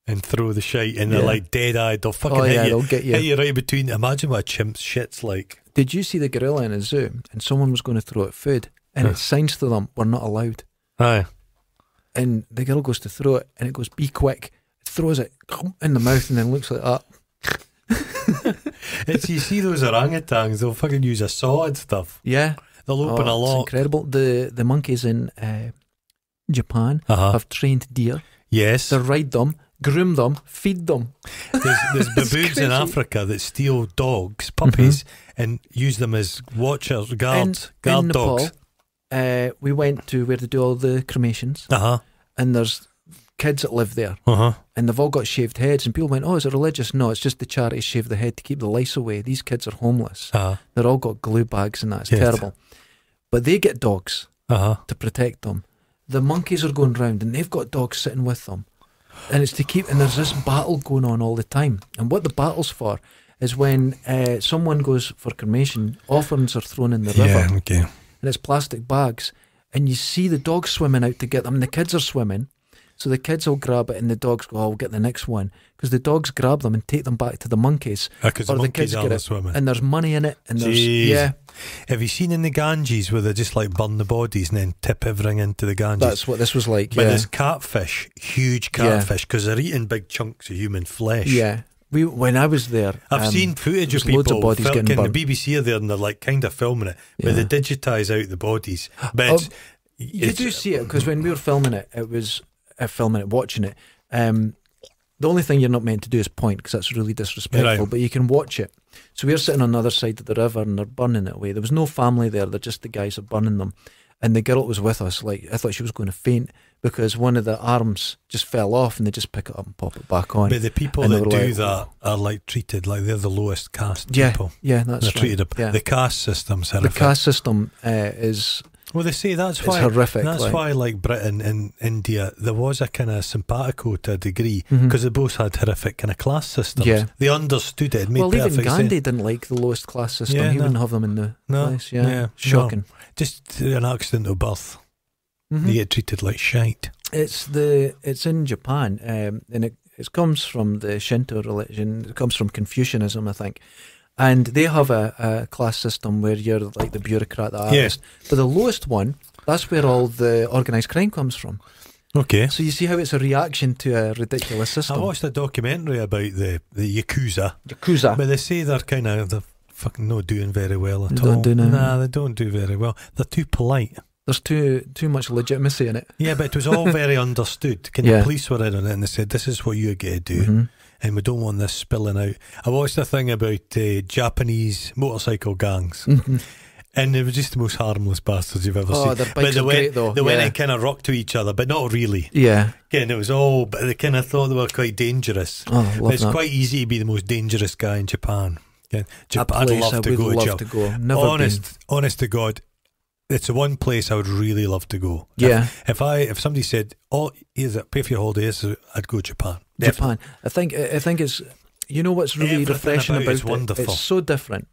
and throw the shit, and they're like dead-eyed. They'll fucking hit you right between. Imagine what a chimp's shit's like. Did you see the gorilla in a zoo and someone was going to throw it food and it signs to them, we're not allowed. And the girl goes to throw it and it goes, be quick. It throws it in the mouth and then looks like that. You see those orangutans, they'll fucking use a saw and stuff. Yeah. They'll open a lot. It's incredible. The monkeys in Japan have trained deer. Yes. They ride them, groom them, feed them. There's baboons in Africa that steal dogs, puppies, and use them as watchers, guard dogs. Nepal, we went to where they do all the cremations and there's kids that live there and they've all got shaved heads, and people went, oh, is it religious? No, it's just the charities shave the head to keep the lice away. These kids are homeless. They've all got glue bags and that. It's terrible. But they get dogs to protect them, the monkeys are going round and they've got dogs sitting with them, and it's to keep, and there's this battle going on all the time. And what the battle's for is when someone goes for cremation, offerings are thrown in the river, and it's plastic bags, and you see the dogs swimming out to get them, and the kids are swimming, so the kids will grab it and the dogs go, oh, we'll get the next one, because the dogs grab them and take them back to the monkeys, because the monkeys get it, swimming, and there's money in it, and there's, yeah. Have you seen in the Ganges where they just like burn the bodies and then tip everything into the Ganges? That's what this was like. But there's catfish, huge catfish, because they're eating big chunks of human flesh. Yeah. When I was there, I've seen footage of people, loads of bodies getting burnt. The BBC are there and they're like kind of filming it, but they digitise out the bodies. But you do see it, because when we were filming it, it was filming it, watching it. The only thing you're not meant to do is point, because that's really disrespectful, but you can watch it. So we were sitting on the other side of the river and they're burning it away. There was no family there, they're just the guys are burning them. And the girl that was with us, like, I thought she was going to faint, because one of the arms just fell off and they just pick it up and pop it back on. But the people that do like, that are like treated like they're the lowest caste people. Yeah, that's right. Treated the caste system's horrific. The caste system is... Well, they say that's why horrific, why like Britain and India, there was a kind of simpatico to a degree, because they both had horrific kind of class systems. They understood it. It made even Gandhi didn't like the lowest class system. He wouldn't have them in the place. Shocking. Just an accident of birth, they get treated like shite. It's in Japan, and it comes from the Shinto religion. It comes from Confucianism, I think. And they have a class system where you're like the bureaucrat, the artist. But the lowest one, that's where all the organised crime comes from. So you see how it's a reaction to a ridiculous system. I watched a documentary about the Yakuza. But they say they're kind of, they're fucking not doing very well at all. Nah, they don't do very well. They're too polite. There's too much legitimacy in it. Yeah, but it was all very understood. The police were in on it and they said, this is what you're going to do. And we don't want this spilling out. I watched a thing about Japanese motorcycle gangs, and they were just the most harmless bastards you've ever seen. Their bikes but they went, great though. They went and kind of rocked to each other, but not really. And it was all, but they kind of thought they were quite dangerous. But it's quite easy to be the most dangerous guy in Japan. I'd love to go to Japan. Honest to God, it's the one place I would really love to go. If somebody said, "Oh, here's pay for your holidays," I'd go to Japan. I think it's, you know what's really refreshing about it? Wonderful. It's so different.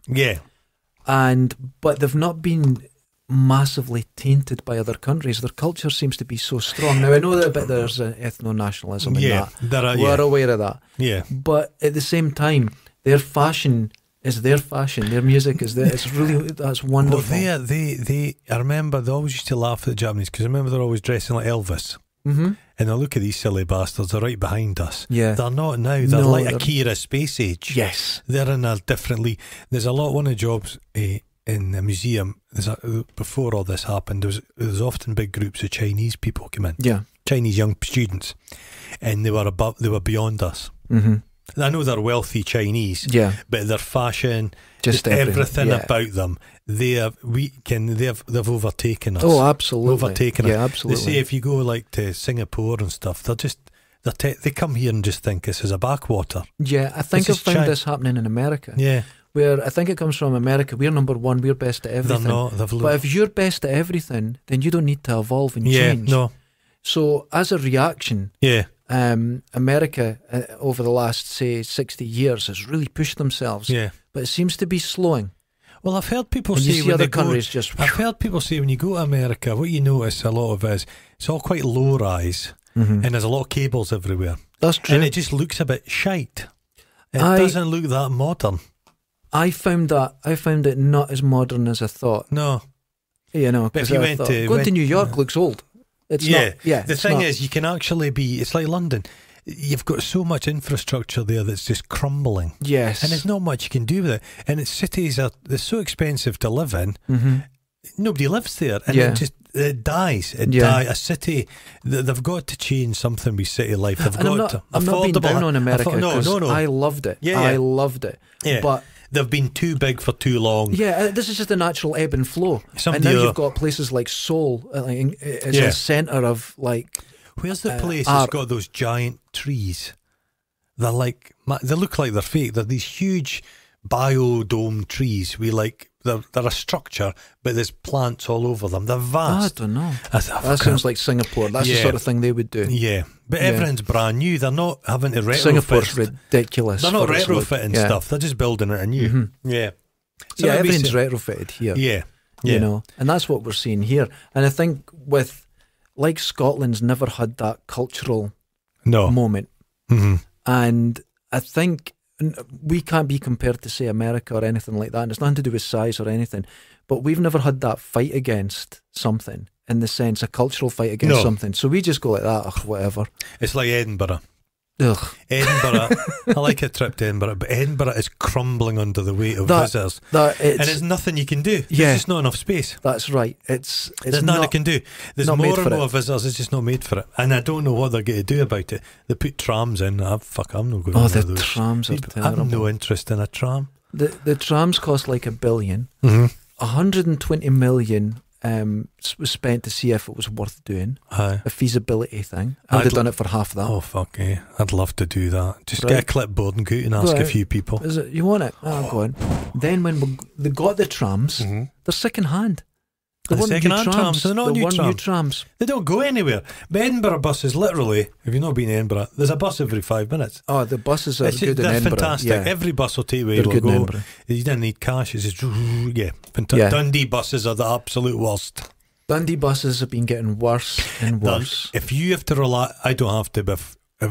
But they've not been massively tainted by other countries. Their culture seems to be so strong. Now I know that there's ethno-nationalism in that. We're aware of that. But at the same time, their fashion is their fashion, their music is their, it's really, that's wonderful. Well, they I remember they always used to laugh at the Japanese, because I remember they're always dressing like Elvis. And I look at these silly bastards, they're right behind us. They're not now, they're like Akira space age. They're in a different league. There's a lot, one of the jobs in the museum, before all this happened, there was often big groups of Chinese people come in. Chinese young students. And they were beyond us. I know they're wealthy Chinese, but their fashion, just everything about them, they've overtaken us. They say if you go like to Singapore and stuff, they're just they come here and just think this is a backwater. I think I've found this happening in America. Where I think it comes from America, we're number one, we're best at everything. But if you're best at everything, then you don't need to evolve and change. So as a reaction, America over the last, say, 60 years has really pushed themselves, but it seems to be slowing. Well, I've heard people say when I've heard people say when you go to America, what you notice a lot of is it's all quite low rise, and there's a lot of cables everywhere. That's true. And it just looks a bit shite. It doesn't look that modern. I found it not as modern as I thought. You know, because going to New York looks old. The thing is, you can actually be, it's like London. You've got so much infrastructure there that's just crumbling. And there's not much you can do with it. And its cities are, they're so expensive to live in. Nobody lives there. And it just, it dies. It dies. A city, they've got to change something with city life. They've got to. I'm not being down on America, because I loved it. I loved it. But they've been too big for too long. This is just a natural ebb and flow. And now you've got places like Seoul, it's a centre of like... Where's the place that's got those giant trees? They're like, they look like they're fake. They're these huge biodome trees. We like They're a structure, but there's plants all over them. They're vast. I don't know. That sounds like Singapore. That's the sort of thing they would do. Yeah. But everything's brand new. They're not having to retrofit. Singapore's ridiculous. They're not retrofitting stuff. They're just building it anew. Mm-hmm. Yeah. So yeah, everything's retrofitted here. Yeah. Yeah. You know, and that's what we're seeing here. And I think with, like, Scotland's never had that cultural moment. Mm-hmm. And I think we can't be compared to, say, America or anything like that, and it's nothing to do with size or anything, but we've never had that fight against something, in the sense, a cultural fight against something. So we just go like that, ugh, whatever. It's like Edinburgh. Ugh. Edinburgh. I like a trip to Edinburgh, but Edinburgh is crumbling under the weight of visitors, and there's nothing you can do. Yeah, there's just not enough space. That's right. There's nothing you can do. There's more and more visitors. It's just not made for it, and I don't know what they're going to do about it. They put trams in. Fuck, I'm not going. Oh, the trams are terrible. I have no interest in a tram. The trams cost like $1 billion. Mm-hmm. 120 million. Was spent to see if it was worth doing. Aye. A feasibility thing. I'd have done it for half that. Oh fuck yeah, I'd love to do that. Just get a clipboard and go out and ask a few people. Is it, you want it? Oh, go on. Then when they got the trams, they're second hand. They weren't second hand trams. They're not new trams. They don't go anywhere. But Edinburgh buses, literally, if you've not been to Edinburgh, there's a bus every 5 minutes. Oh, the buses are good in Edinburgh. They're fantastic. Yeah. Every bus will take where you'll go. You don't need cash. It's just, fantastic. Yeah. Dundee buses are the absolute worst. Dundee buses have been getting worse and worse. If you have to rely, I don't have to, but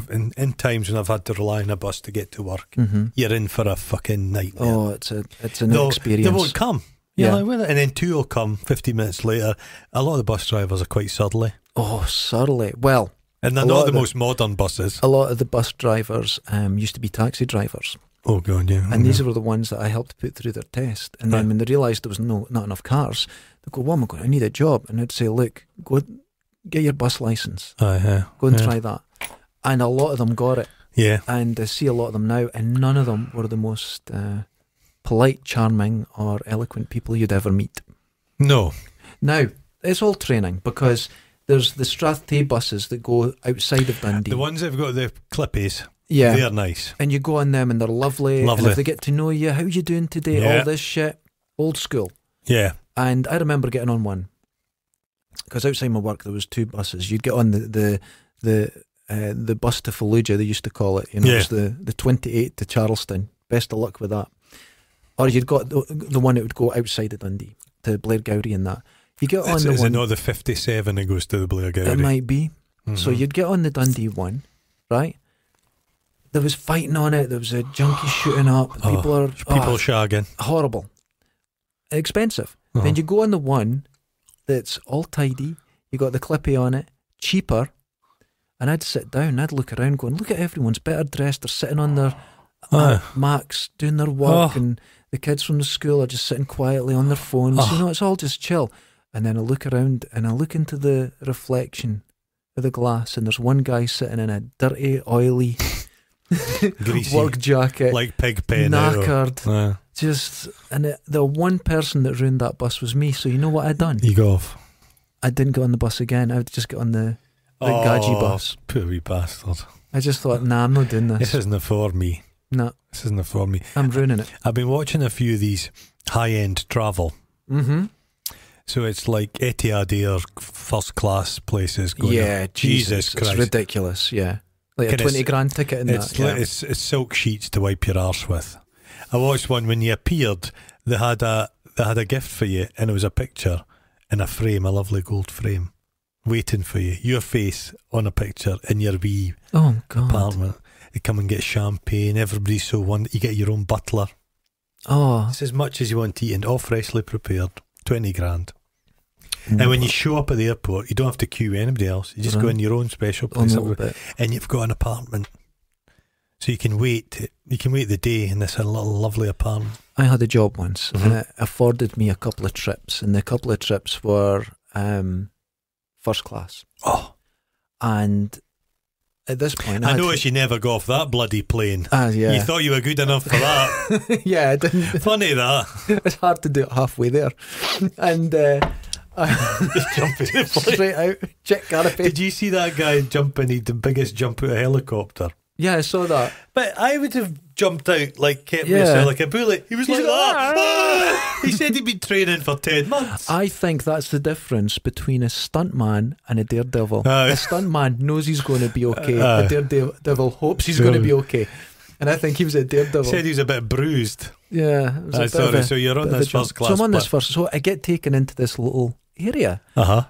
in times when I've had to rely on a bus to get to work, you're in for a fucking nightmare. Oh, it's an experience. They won't come. Yeah, and then two will come 15 minutes later. A lot of the bus drivers are quite surly. Oh, surly. Well, and they're not the most modern buses. A lot of the bus drivers used to be taxi drivers. Oh god, yeah. And these were the ones that I helped put through their test. And then when they realised there was not enough cars, they go, "Well, I need a job." And I'd say, "Look, go get your bus licence. Go and try that." And a lot of them got it. Yeah. And I see a lot of them now, and none of them were the most polite, charming or eloquent people you'd ever meet. No. Now, it's all training, because there's the Strathday buses that go outside of Dundee. The ones that have got the clippies, they're nice. And you go on them and they're lovely. Lovely. And if they get to know you, how you doing today, all this shit, old school. Yeah. And I remember getting on one, because outside my work there was two buses. You'd get on the bus to Fallujah, they used to call it. You know, it's the 28 to Charleston. Best of luck with that. Or you'd got the one that would go outside of Dundee to Blairgowrie and that. You get on the one. Is it not the 57 that goes to the Blairgowrie? It might be. So you'd get on the Dundee one, right? There was fighting on it. There was a junkie shooting up. People are shagging. Horrible, expensive. Then you go on the one that's all tidy. You got the clippy on it, cheaper. And I'd sit down. I'd look around, going, "Look at everyone's better dressed. They're sitting on their Macs doing their work and." The kids from the school are just sitting quietly on their phones. You know, it's all just chill. And then I look around and I look into the reflection of the glass, and there's one guy sitting in a dirty, oily greasy work jacket, like pig pen, knackered. Just, and the one person that ruined that bus was me. So you know what I done? You go off. I didn't get on the bus again. I would just get on the gadgy bus. Poor wee bastard. I just thought, nah, I'm not doing this. This isn't for me. No. This isn't for me. I'm ruining it. I've been watching a few of these high-end travel. So it's like Etihad Air first-class places going up. Jesus Christ. It's ridiculous, like a 20 grand ticket in that. It's silk sheets to wipe your arse with. I watched one when you appeared. They had a gift for you, and it was a picture in a frame, a lovely gold frame, waiting for you. Your face on a picture in your wee apartment. They come and get champagne. Everybody's so wonderful. You get your own butler. Oh, it's as much as you want to eat, and all freshly prepared. 20 grand. And when you show up at the airport, you don't have to queue anybody else. You just go in your own special place, and you've got an apartment, so you can wait. You can wait the day in this little lovely apartment. I had a job once, and it afforded me a couple of trips, and the couple of trips were first class. Oh, and at this point, I noticed you never got off that bloody plane. You thought you were good enough for that. I didn't. Funny that. It's hard to do it halfway there. And just jumping the plane. Straight out. Check Garapay. Did you see that guy jumping? He did the biggest jump out of a helicopter. Yeah, I saw that. But I would have jumped out like kept myself like a bullet. He was like that. Ah! He said he'd been training for 10 months. I think that's the difference between a stuntman and a daredevil. A stuntman knows he's going to be okay. A daredevil hopes he's going to be okay. And I think he was a daredevil. Said he was a bit bruised. Yeah. So you're on this first class. So I'm on this first. So I get taken into this little area.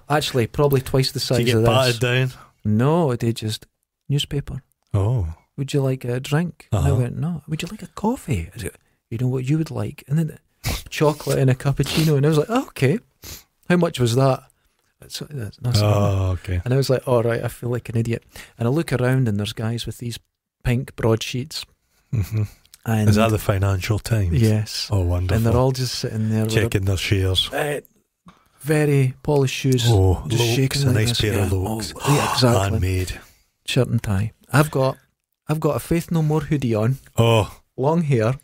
Actually, probably twice the size of this. Did you get batted down? No, they just newspaper. Oh. Would you like a drink? And I went, no. Would you like a coffee? I said, you know what you would like? And then chocolate and a cappuccino. And I was like, oh, okay. How much was that? Okay. And I was like, all right, I feel like an idiot. And I look around and there's guys with these pink broadsheets. And is that the Financial Times? Yes. Oh, wonderful. And they're all just sitting there checking their shares. Very polished shoes. Oh, Lokes, a nice pair of Lokes. Oh, exactly. Man-made. Shirt and tie. I've got a Faith No More hoodie on. Oh. Long hair.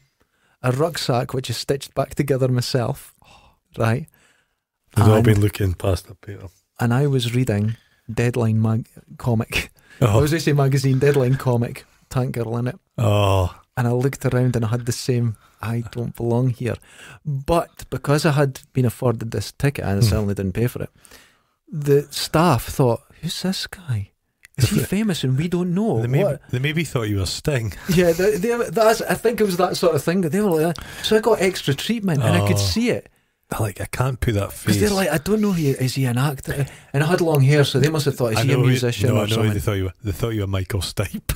A rucksack which is stitched back together myself. Right. They've all been looking past a paper. And I was reading Deadline comic. I was going to say magazine, Deadline comic. Tank Girl in it. Oh. And I looked around and I had the same, I don't belong here. But because I had been afforded this ticket and I certainly didn't pay for it, the staff thought, who's this guy? Is he famous and we don't know? They maybe thought you were Sting. Yeah, I think it was that sort of thing. They were like, so I got extra treatment and I could see it. Like, I can't put that face. They're like, I don't know, is he an actor? And I had long hair, so they must have thought, is he a musician or something? They thought you were Michael Stipe.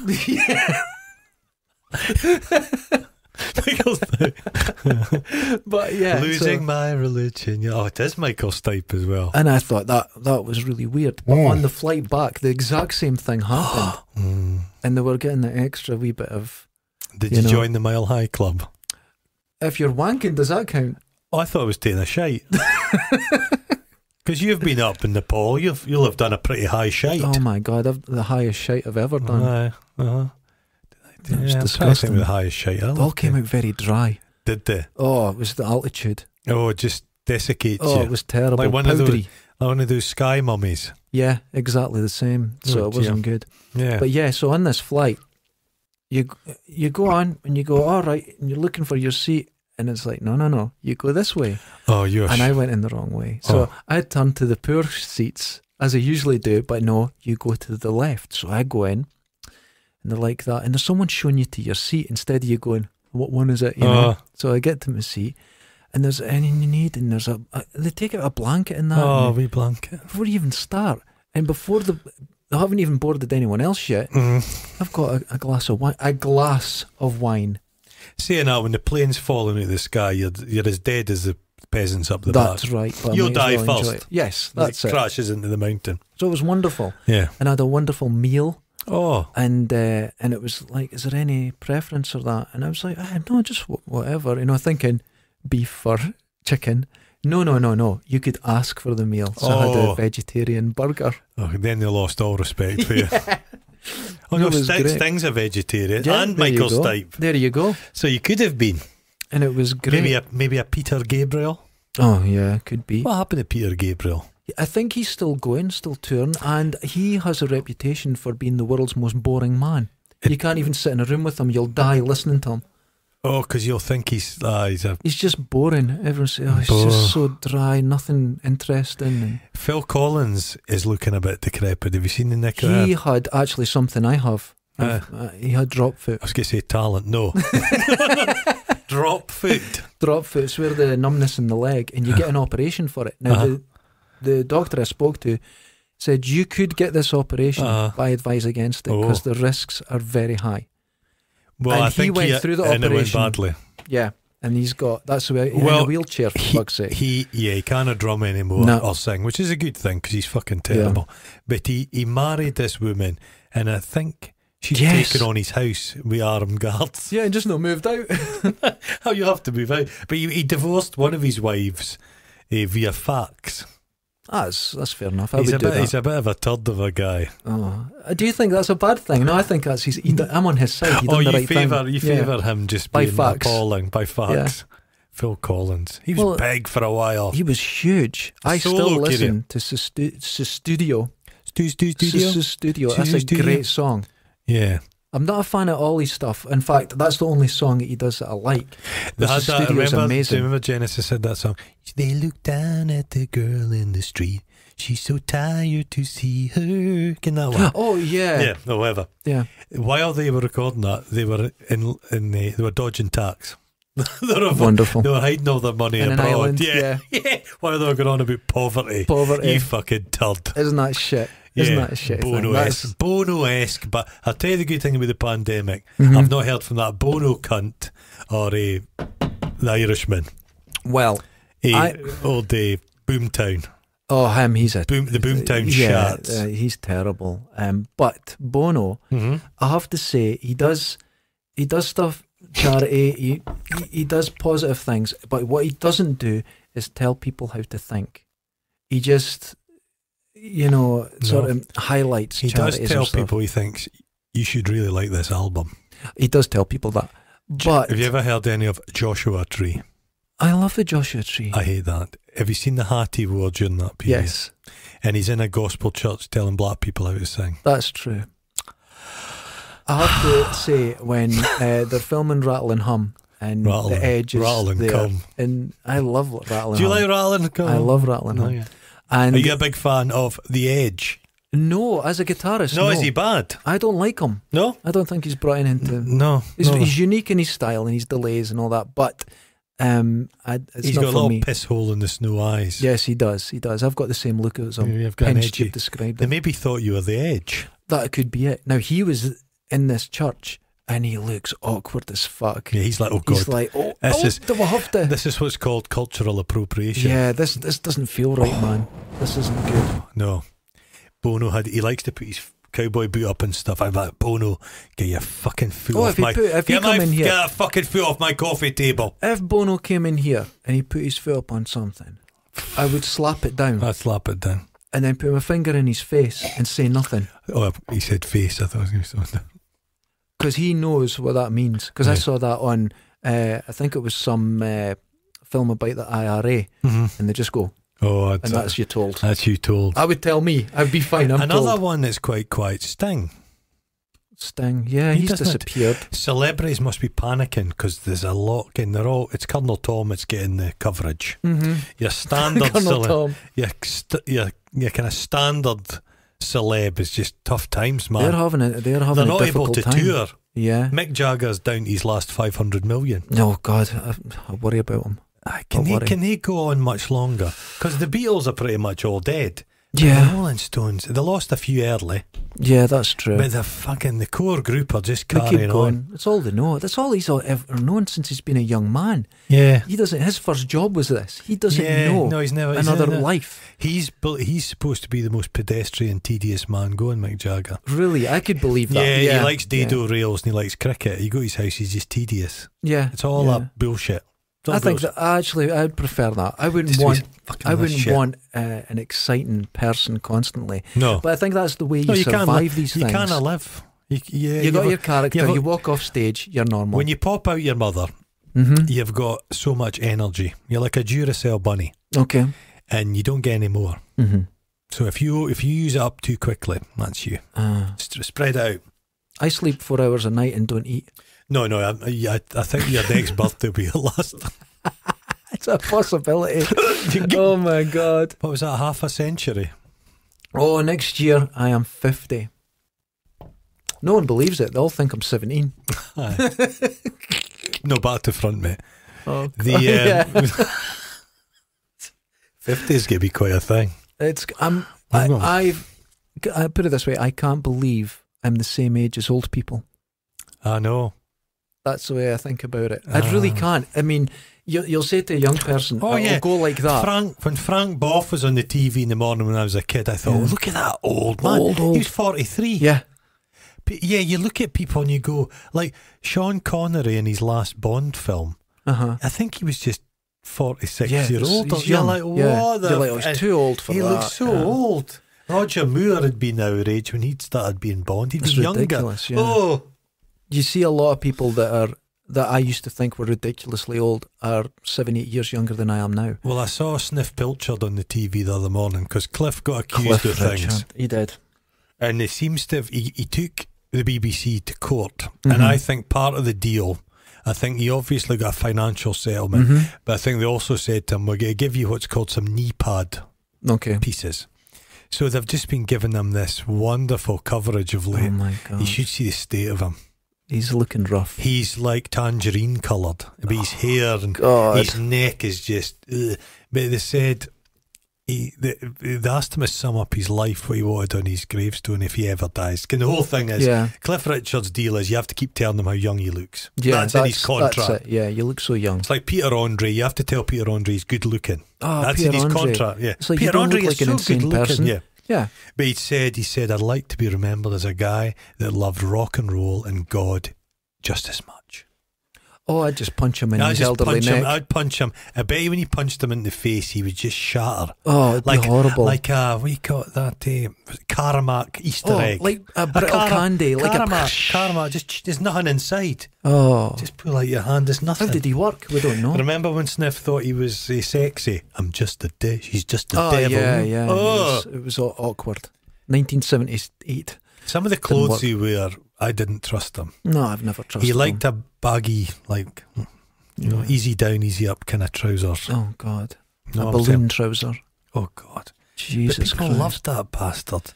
Michael Stipe. But yeah. Losing my religion. Oh, it is Michael Stipe as well. And I thought that was really weird. But on the flight back, the exact same thing happened. And they were getting the extra wee bit of... Did you join the Mile High Club? If you're wanking, does that count? Oh, I thought I was taking a shite. Because you've been up in Nepal, you'll have done a pretty high shite. Oh my God, the highest shite I've ever done. It was disgusting. With the highest shite. They all came out very dry. Did they? Oh, it was the altitude. Oh, it just desiccates you. Oh, it was terrible. Like one of those sky mummies. Yeah, exactly the same. So it wasn't good. Yeah. But yeah, so on this flight, you go on and you go, all right, and you're looking for your seat. And it's like, no, no, no, you go this way. Oh, yes. And I went in the wrong way. So I turned to the poor seats, as I usually do, but no, you go to the left. So I go in, and they're like that. And there's someone showing you to your seat instead of you going, what one is it? You know? So I get to my seat, and there's anything you need, and there's they take out a blanket and that. Oh, wee blanket. Before you even start. And before they haven't even boarded anyone else yet, I've got a glass of wine. A glass of wine. Saying that, when the plane's falling out of the sky, you're as dead as the peasants up the back. That's right. You'll die first. Yes, that's it. Crashes into the mountain. So it was wonderful. Yeah. And I had a wonderful meal. Oh. And it was like, is there any preference for that? And I was like, no, just whatever. You know, thinking beef or chicken. No, no, no, no. You could ask for the meal. So I had a vegetarian burger. Oh, then they lost all respect for you. Oh no, Sting's a vegetarian, and Michael Stipe. There you go. So you could have been. And it was great. Maybe a Peter Gabriel. Oh yeah, could be. What happened to Peter Gabriel? I think he's still going, still touring, and he has a reputation for being the world's most boring man. You can't even sit in a room with him; you'll die listening to him. Oh, because you'll think he's just boring. Everyone says, oh, he's just so dry, nothing interesting. Phil Collins is looking a bit decrepit. Have you seen the Nick? He had actually something I have. He had drop foot. I was going to say talent, no. Drop foot. Drop foot, it's where the numbness in the leg, and you get an operation for it. Now, the doctor I spoke to said you could get this operation, but I advise against it because the risks are very high. Well, and I think he went through the operation. And it went badly. Yeah, and he's got that's the way he's in a wheelchair for fuck's sake. He can't drum anymore or sing, which is a good thing because he's fucking terrible. Yeah. But he married this woman, and I think she's taken on his house with armed guards. Yeah, and just not moved out. How you have to move out? But he divorced one of his wives via fax. That's fair enough. He's a bit of a turd of a guy. Oh, do you think that's a bad thing? No, I think that's I'm on his side. You favour him just by being appalling by facts. Yeah. Phil Collins, he was big for a while. He was huge. I still listen to Studio. That's a great song. Yeah, I'm not a fan of Ollie's stuff. In fact, that's the only song that he does that I like. I remember Genesis had that song. They look down at the girl in the street. She's so tired to see her. Can that one? Oh yeah. Yeah. However, yeah. While they were recording that, they were they were dodging tax. Wonderful. They were hiding all their money abroad. Island, yeah. Yeah. While they were going on about poverty. Poverty. You fucking turd. Isn't that shit? Yeah, isn't that a shit? Bono-esque. Bono-esque. But I'll tell you the good thing about the pandemic. I've not heard from that Bono cunt or the Irishman. Well, old Boomtown. Oh, him, he's a the Boomtown shat. He's terrible. But Bono, I have to say, he does stuff, charity. he does positive things. But what he doesn't do is tell people how to think. He just, you know, sort of highlights. He does tell people he thinks you should really like this album. He does tell people that. But have you ever heard any of Joshua Tree? I love the Joshua Tree. I hate that. Have you seen the hat he wore during that period? Yes. And he's in a gospel church telling black people how to sing. That's true. I have to say, when they're filming Rattle and Hum, and the Edge is and I love Rattle and Hum. Do you like Rattle and Hum? I love Rattle and Hum. Yeah. And are you a big fan of The Edge? No, as a guitarist. No, is he bad? I don't like him. No? I don't think he's brought in into... No. He's unique in his style and his delays and all that, but he's got a little piss hole in the snow eyes. Yes, he does. He does. I've got the same look as him. I've got an edgy. You've described it. They maybe thought you were The Edge. That could be it. Now, he was in this church and he looks awkward as fuck. Yeah, he's like, oh god. He's like, oh, this is what's called cultural appropriation. Yeah, this doesn't feel right, man. This isn't good. No. Bono he likes to put his cowboy boot up and stuff. I'm like, Bono, get your fucking foot off my... Get that fucking foot off my coffee table. If Bono came in here and he put his foot up on something, I would slap it down. I'd slap it down. And then put my finger in his face and say nothing. Oh, he said face. I thought I was going to say something. Because he knows what that means. Because I saw that on, I think it was some film about the IRA, and they just go, "Oh," and that's you told. That's you told. I would tell me. I'd be fine. I'm Another one that's quite quiet. Sting. Sting. Yeah, he's disappeared. Celebrities must be panicking because there's a lot, and they're all. It's Colonel Tom. It's getting the coverage. Your standard Colonel Tom. Your kind of standard celeb is just tough times, man. They're not able to tour. Yeah, Mick Jagger's down to his last 500 million. Oh god, I worry about him. Can they go on much longer? Because the Beatles are pretty much all dead. Yeah, the Rolling Stones, they lost a few early. Yeah, that's true. But the core group are just carrying on. It's all they know. That's all he's ever known since he's been a young man. Yeah, he doesn't. His first job was this. He doesn't know. No, he's never another life. He's supposed to be the most pedestrian, tedious man going, Mick Jagger. Really, I could believe that. Yeah, he likes dado rails and he likes cricket. You go to his house, he's just tedious. Yeah, it's all that bullshit. I think that actually I'd prefer that. I wouldn't want an exciting person constantly. No, but I think that's the way you survive these things. You kind of live. You got your character. You walk off stage. You're normal. When you pop out your mother, you've got so much energy. You're like a Duracell bunny. Okay, and you don't get any more. So if you use it up too quickly, that's you. Spread out. I sleep 4 hours a night and don't eat. No, no, I think your next birthday will be your last. It's a possibility. Oh my god. What was that, half a century? Oh, next year I am 50. No one believes it. They all think I'm 17. No, back to front, mate. Oh, yeah. 50 is going to be quite a thing. I put it this way, I can't believe I'm the same age as old people. I know. That's the way I think about it. I really can't. I mean, you'll say to a young person, "Oh yeah, go like that." When Frank Boff was on the TV in the morning when I was a kid, I thought, "Look at that old man. Old. He's 43." Yeah, but yeah. You look at people and you go, like Sean Connery in his last Bond film. I think he was just 46 years old. You're like, "What? He's too old for that." He looks so old. Roger Moore had been our age when he'd started being Bond. He'd be younger. Yeah. Oh. You see a lot of people that I used to think were ridiculously old are 7, 8 years younger than I am now. Well, I saw Sniff Pilchard on the TV the other morning because Cliff got accused of things. He did, and it seems to have he took the BBC to court. Mm-hmm. And I think part of the deal, I think he obviously got a financial settlement, mm-hmm. but I think they also said to him, we're going to give you what's called some knee pad pieces. So they've just been giving them this wonderful coverage of late. Oh my God. You should see the state of him. He's looking rough. He's like tangerine coloured. But his hair and his neck is just... Ugh. But they said... They asked him to sum up his life, what he wanted on his gravestone if he ever dies. And the whole thing is, Cliff Richard's deal is you have to keep telling them how young he looks. Yeah, that's in his contract. That's it. Yeah, you look so young. It's like Peter Andre. You have to tell Peter Andre he's good looking. Oh, that's Peter in his contract. Yeah, like Peter Andre is like so good looking. Yeah, yeah. But he said, I'd like to be remembered as a guy that loved rock and roll and God just as much. Oh, I'd just punch him in his elderly neck. I'd punch him. I bet you when he punched him in the face, he would just shatter. Oh, it'd be horrible. Like a, what do you call it, that Karamak Easter egg. Like a brittle candy. Like a Karamak, just there's nothing inside. Oh. Just pull out your hand, there's nothing. How did he work? We don't know. Remember when Sniff thought he was sexy? I'm just a dish, he's just the devil. Yeah, yeah. Oh. It was all awkward. 1978. Some of the clothes he wore, I didn't trust him. No, I've never trusted him. He liked a baggy, like, you know, easy down, easy up kind of trousers. Oh, God. No, a balloon trouser. Oh, God. Jesus Christ. But people loved that bastard.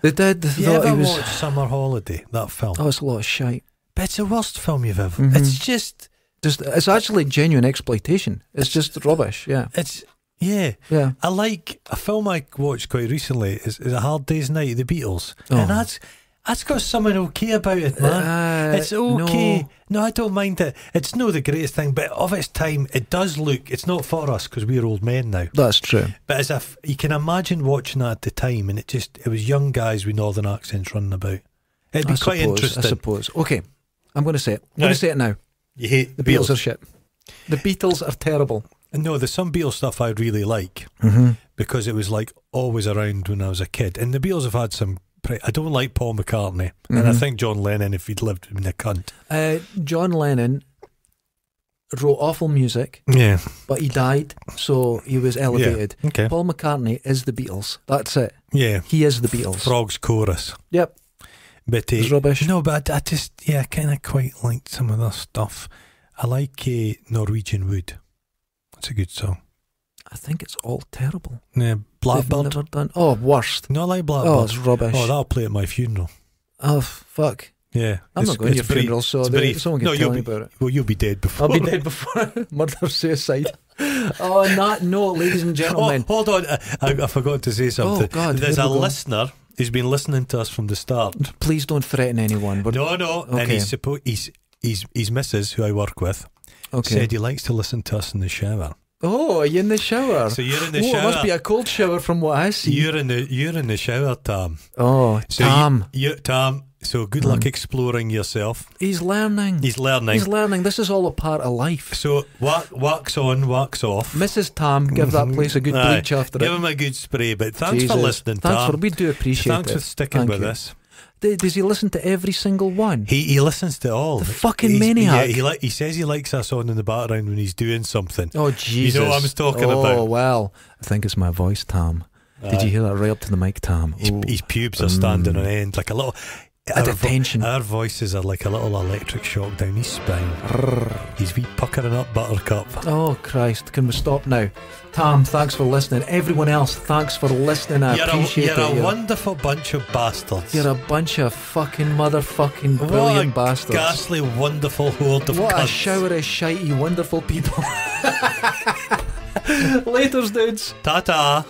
They did. They thought he was... You ever watched Summer Holiday, that film? Oh, it's a lot of shite. But it's the worst film you've ever... Mm-hmm. It's just... It's actually genuine exploitation. It's just rubbish, yeah. It's... Yeah, yeah. I like a film I watched quite recently is A Hard Day's Night, The Beatles, and that's got something okay about it, man. It's okay. No, I don't mind it. It's not the greatest thing, but of its time, it does look. It's not for us because we're old men now. That's true. But as if you can imagine watching that at the time, and it was young guys with northern accents running about. It'd be quite interesting, I suppose. Okay, I'm going to say it. I'm going to say it now. You hate the Beatles are shit. The Beatles are terrible. No, there's some Beatles stuff I really like because it was like always around when I was a kid. And the Beatles have had some... I don't like Paul McCartney. And I think John Lennon, if he'd lived, would have been a cunt. John Lennon wrote awful music. Yeah. But he died, so he was elevated. Yeah. Okay. Paul McCartney is the Beatles. That's it. Yeah. He is the Beatles. Frog's Chorus. Yep. But, it's rubbish. No, but I just... Yeah, I kind of quite liked some of their stuff. I like Norwegian Wood. It's a good song. I think it's all terrible. Yeah, Blackbird. Never done. Oh, worst. No, I like Blackbird. Oh, it's rubbish. Oh, that'll play at my funeral. Oh, fuck. Yeah. I'm not going to your funeral, so someone can tell me about it. Well, you'll be dead before. I'll be dead before. Murder, suicide. Oh, on that note, ladies and gentlemen. Oh, hold on. I forgot to say something. Oh, God. There's a listener who's been listening to us from the start. Please don't threaten anyone. No, no. Okay. And his missus, who I work with, said he likes to listen to us in the shower. Oh, are you in the shower? So you're in the shower. It must be a cold shower from what I see. You're in the shower, Tam. Oh, so Tam. Tam. So good luck exploring yourself. He's learning. He's learning. He's learning. This is all a part of life. So wax on, wax off. Mrs. Tam, give that place a good bleach after it. Give him a good spray. But thanks for listening, Tam. Thanks we do appreciate it. Thanks for sticking with us. Does he listen to every single one? He listens to all. The fucking maniac. Yeah, he says he likes us on in the background when he's doing something. Oh, Jesus. You know what I'm talking about. Oh, well. I think it's my voice, Tam. Did you hear that right up to the mic, Tam? His pubes are standing on end like a little... Our voices are like a little electric shock down his spine. He's wee puckering up Buttercup. Oh, Christ. Can we stop now? Tam, thanks for listening. Everyone else, thanks for listening. I appreciate it. You're a wonderful bunch of bastards. You're a bunch of fucking motherfucking brilliant bastards. Ghastly, wonderful horde of cunts. What a shower of shitey, wonderful people. Laters, dudes. Ta-ta.